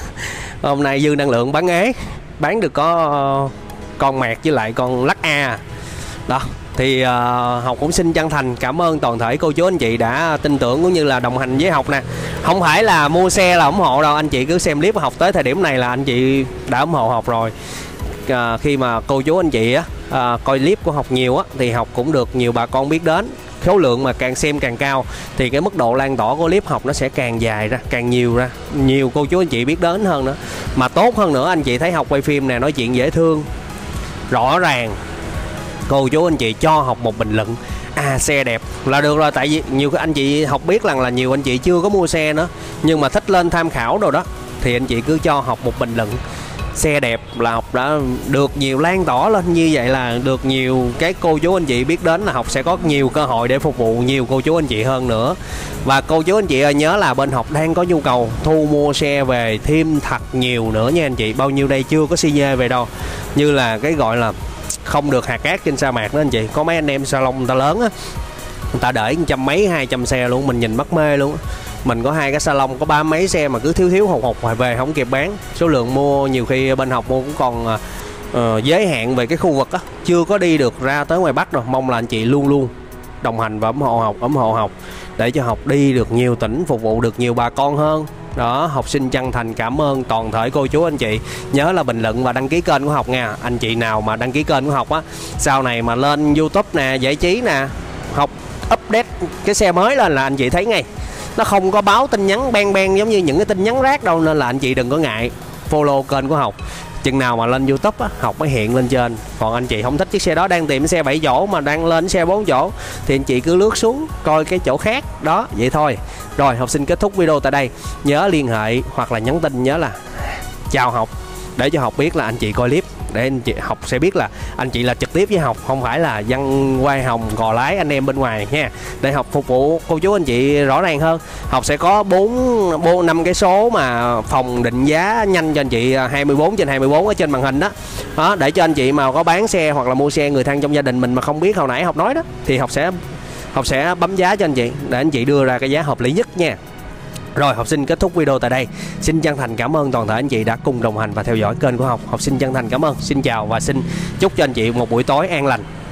Hôm nay dư năng lượng bán ế, bán được có con mẹt với lại con lắc A. Đó. Thì Học cũng xin chân thành cảm ơn toàn thể cô chú anh chị đã tin tưởng cũng như là đồng hành với Học nè. Không phải là mua xe là ủng hộ đâu, anh chị cứ xem clip Học tới thời điểm này là anh chị đã ủng hộ Học rồi. Khi mà cô chú anh chị coi clip của Học nhiều thì Học cũng được nhiều bà con biết đến. Số lượng mà càng xem càng cao thì cái mức độ lan tỏa của clip Học nó sẽ càng dài ra, càng nhiều ra, nhiều cô chú anh chị biết đến hơn nữa. Mà tốt hơn nữa, anh chị thấy Học quay phim nè, nói chuyện dễ thương, rõ ràng. Cô chú anh chị cho Học một bình luận xe đẹp là được rồi. Tại vì nhiều anh chị Học biết rằng là nhiều anh chị chưa có mua xe nữa, nhưng mà thích lên tham khảo đồ đó, thì anh chị cứ cho Học một bình luận xe đẹp là Học đã được nhiều lan tỏa lên. Như vậy là được nhiều cái cô chú anh chị biết đến, là Học sẽ có nhiều cơ hội để phục vụ nhiều cô chú anh chị hơn nữa. Và cô chú anh chị ơi, nhớ là bên Học đang có nhu cầu thu mua xe về thêm thật nhiều nữa nha anh chị. Bao nhiêu đây chưa có CVT về đâu, như là cái gọi là không được hạt cát trên sa mạc đó anh chị. Có mấy anh em salon người ta lớn á, người ta để trăm mấy 200 xe luôn, mình nhìn mắc mê luôn. Mình có hai cái salon có 30 mấy xe mà cứ thiếu hột hoài về không kịp bán. Số lượng mua nhiều khi bên học mua cũng còn giới hạn về cái khu vực á, chưa có đi được ra tới ngoài Bắc rồi. Mong là anh chị luôn luôn đồng hành và ủng hộ học để cho học đi được nhiều tỉnh, phục vụ được nhiều bà con hơn. Đó, học sinh chân thành cảm ơn toàn thể cô chú anh chị. Nhớ là bình luận và đăng ký kênh của học nha. Anh chị nào mà đăng ký kênh của học á, sau này mà lên YouTube nè, giải trí nè, học update cái xe mới lên là anh chị thấy ngay. Nó không có báo tin nhắn bang giống như những cái tin nhắn rác đâu, nên là anh chị đừng có ngại follow kênh của học. Chừng nào mà lên YouTube á, học mới hiện lên trên. Còn anh chị không thích chiếc xe đó, đang tìm xe 7 chỗ mà đang lên xe 4 chỗ thì anh chị cứ lướt xuống coi cái chỗ khác đó, vậy thôi. Rồi, học sinh kết thúc video tại đây. Nhớ liên hệ hoặc là nhắn tin, nhớ là chào học để cho học biết là anh chị coi clip, để anh chị học sẽ biết là anh chị là trực tiếp với học, không phải là dân quay hồng gò lái anh em bên ngoài nha. Để học phục vụ cô chú anh chị rõ ràng hơn. Học sẽ có 4-5 cái số mà phòng định giá nhanh cho anh chị 24/24 ở trên màn hình đó. Đó, để cho anh chị mà có bán xe hoặc là mua xe người thân trong gia đình mình mà không biết hồi nãy học nói đó, thì học sẽ bấm giá cho anh chị để anh chị đưa ra cái giá hợp lý nhất nha. Rồi, học sinh kết thúc video tại đây. Xin chân thành cảm ơn toàn thể anh chị đã cùng đồng hành và theo dõi kênh của học. Học sinh chân thành cảm ơn. Xin chào và xin chúc cho anh chị một buổi tối an lành.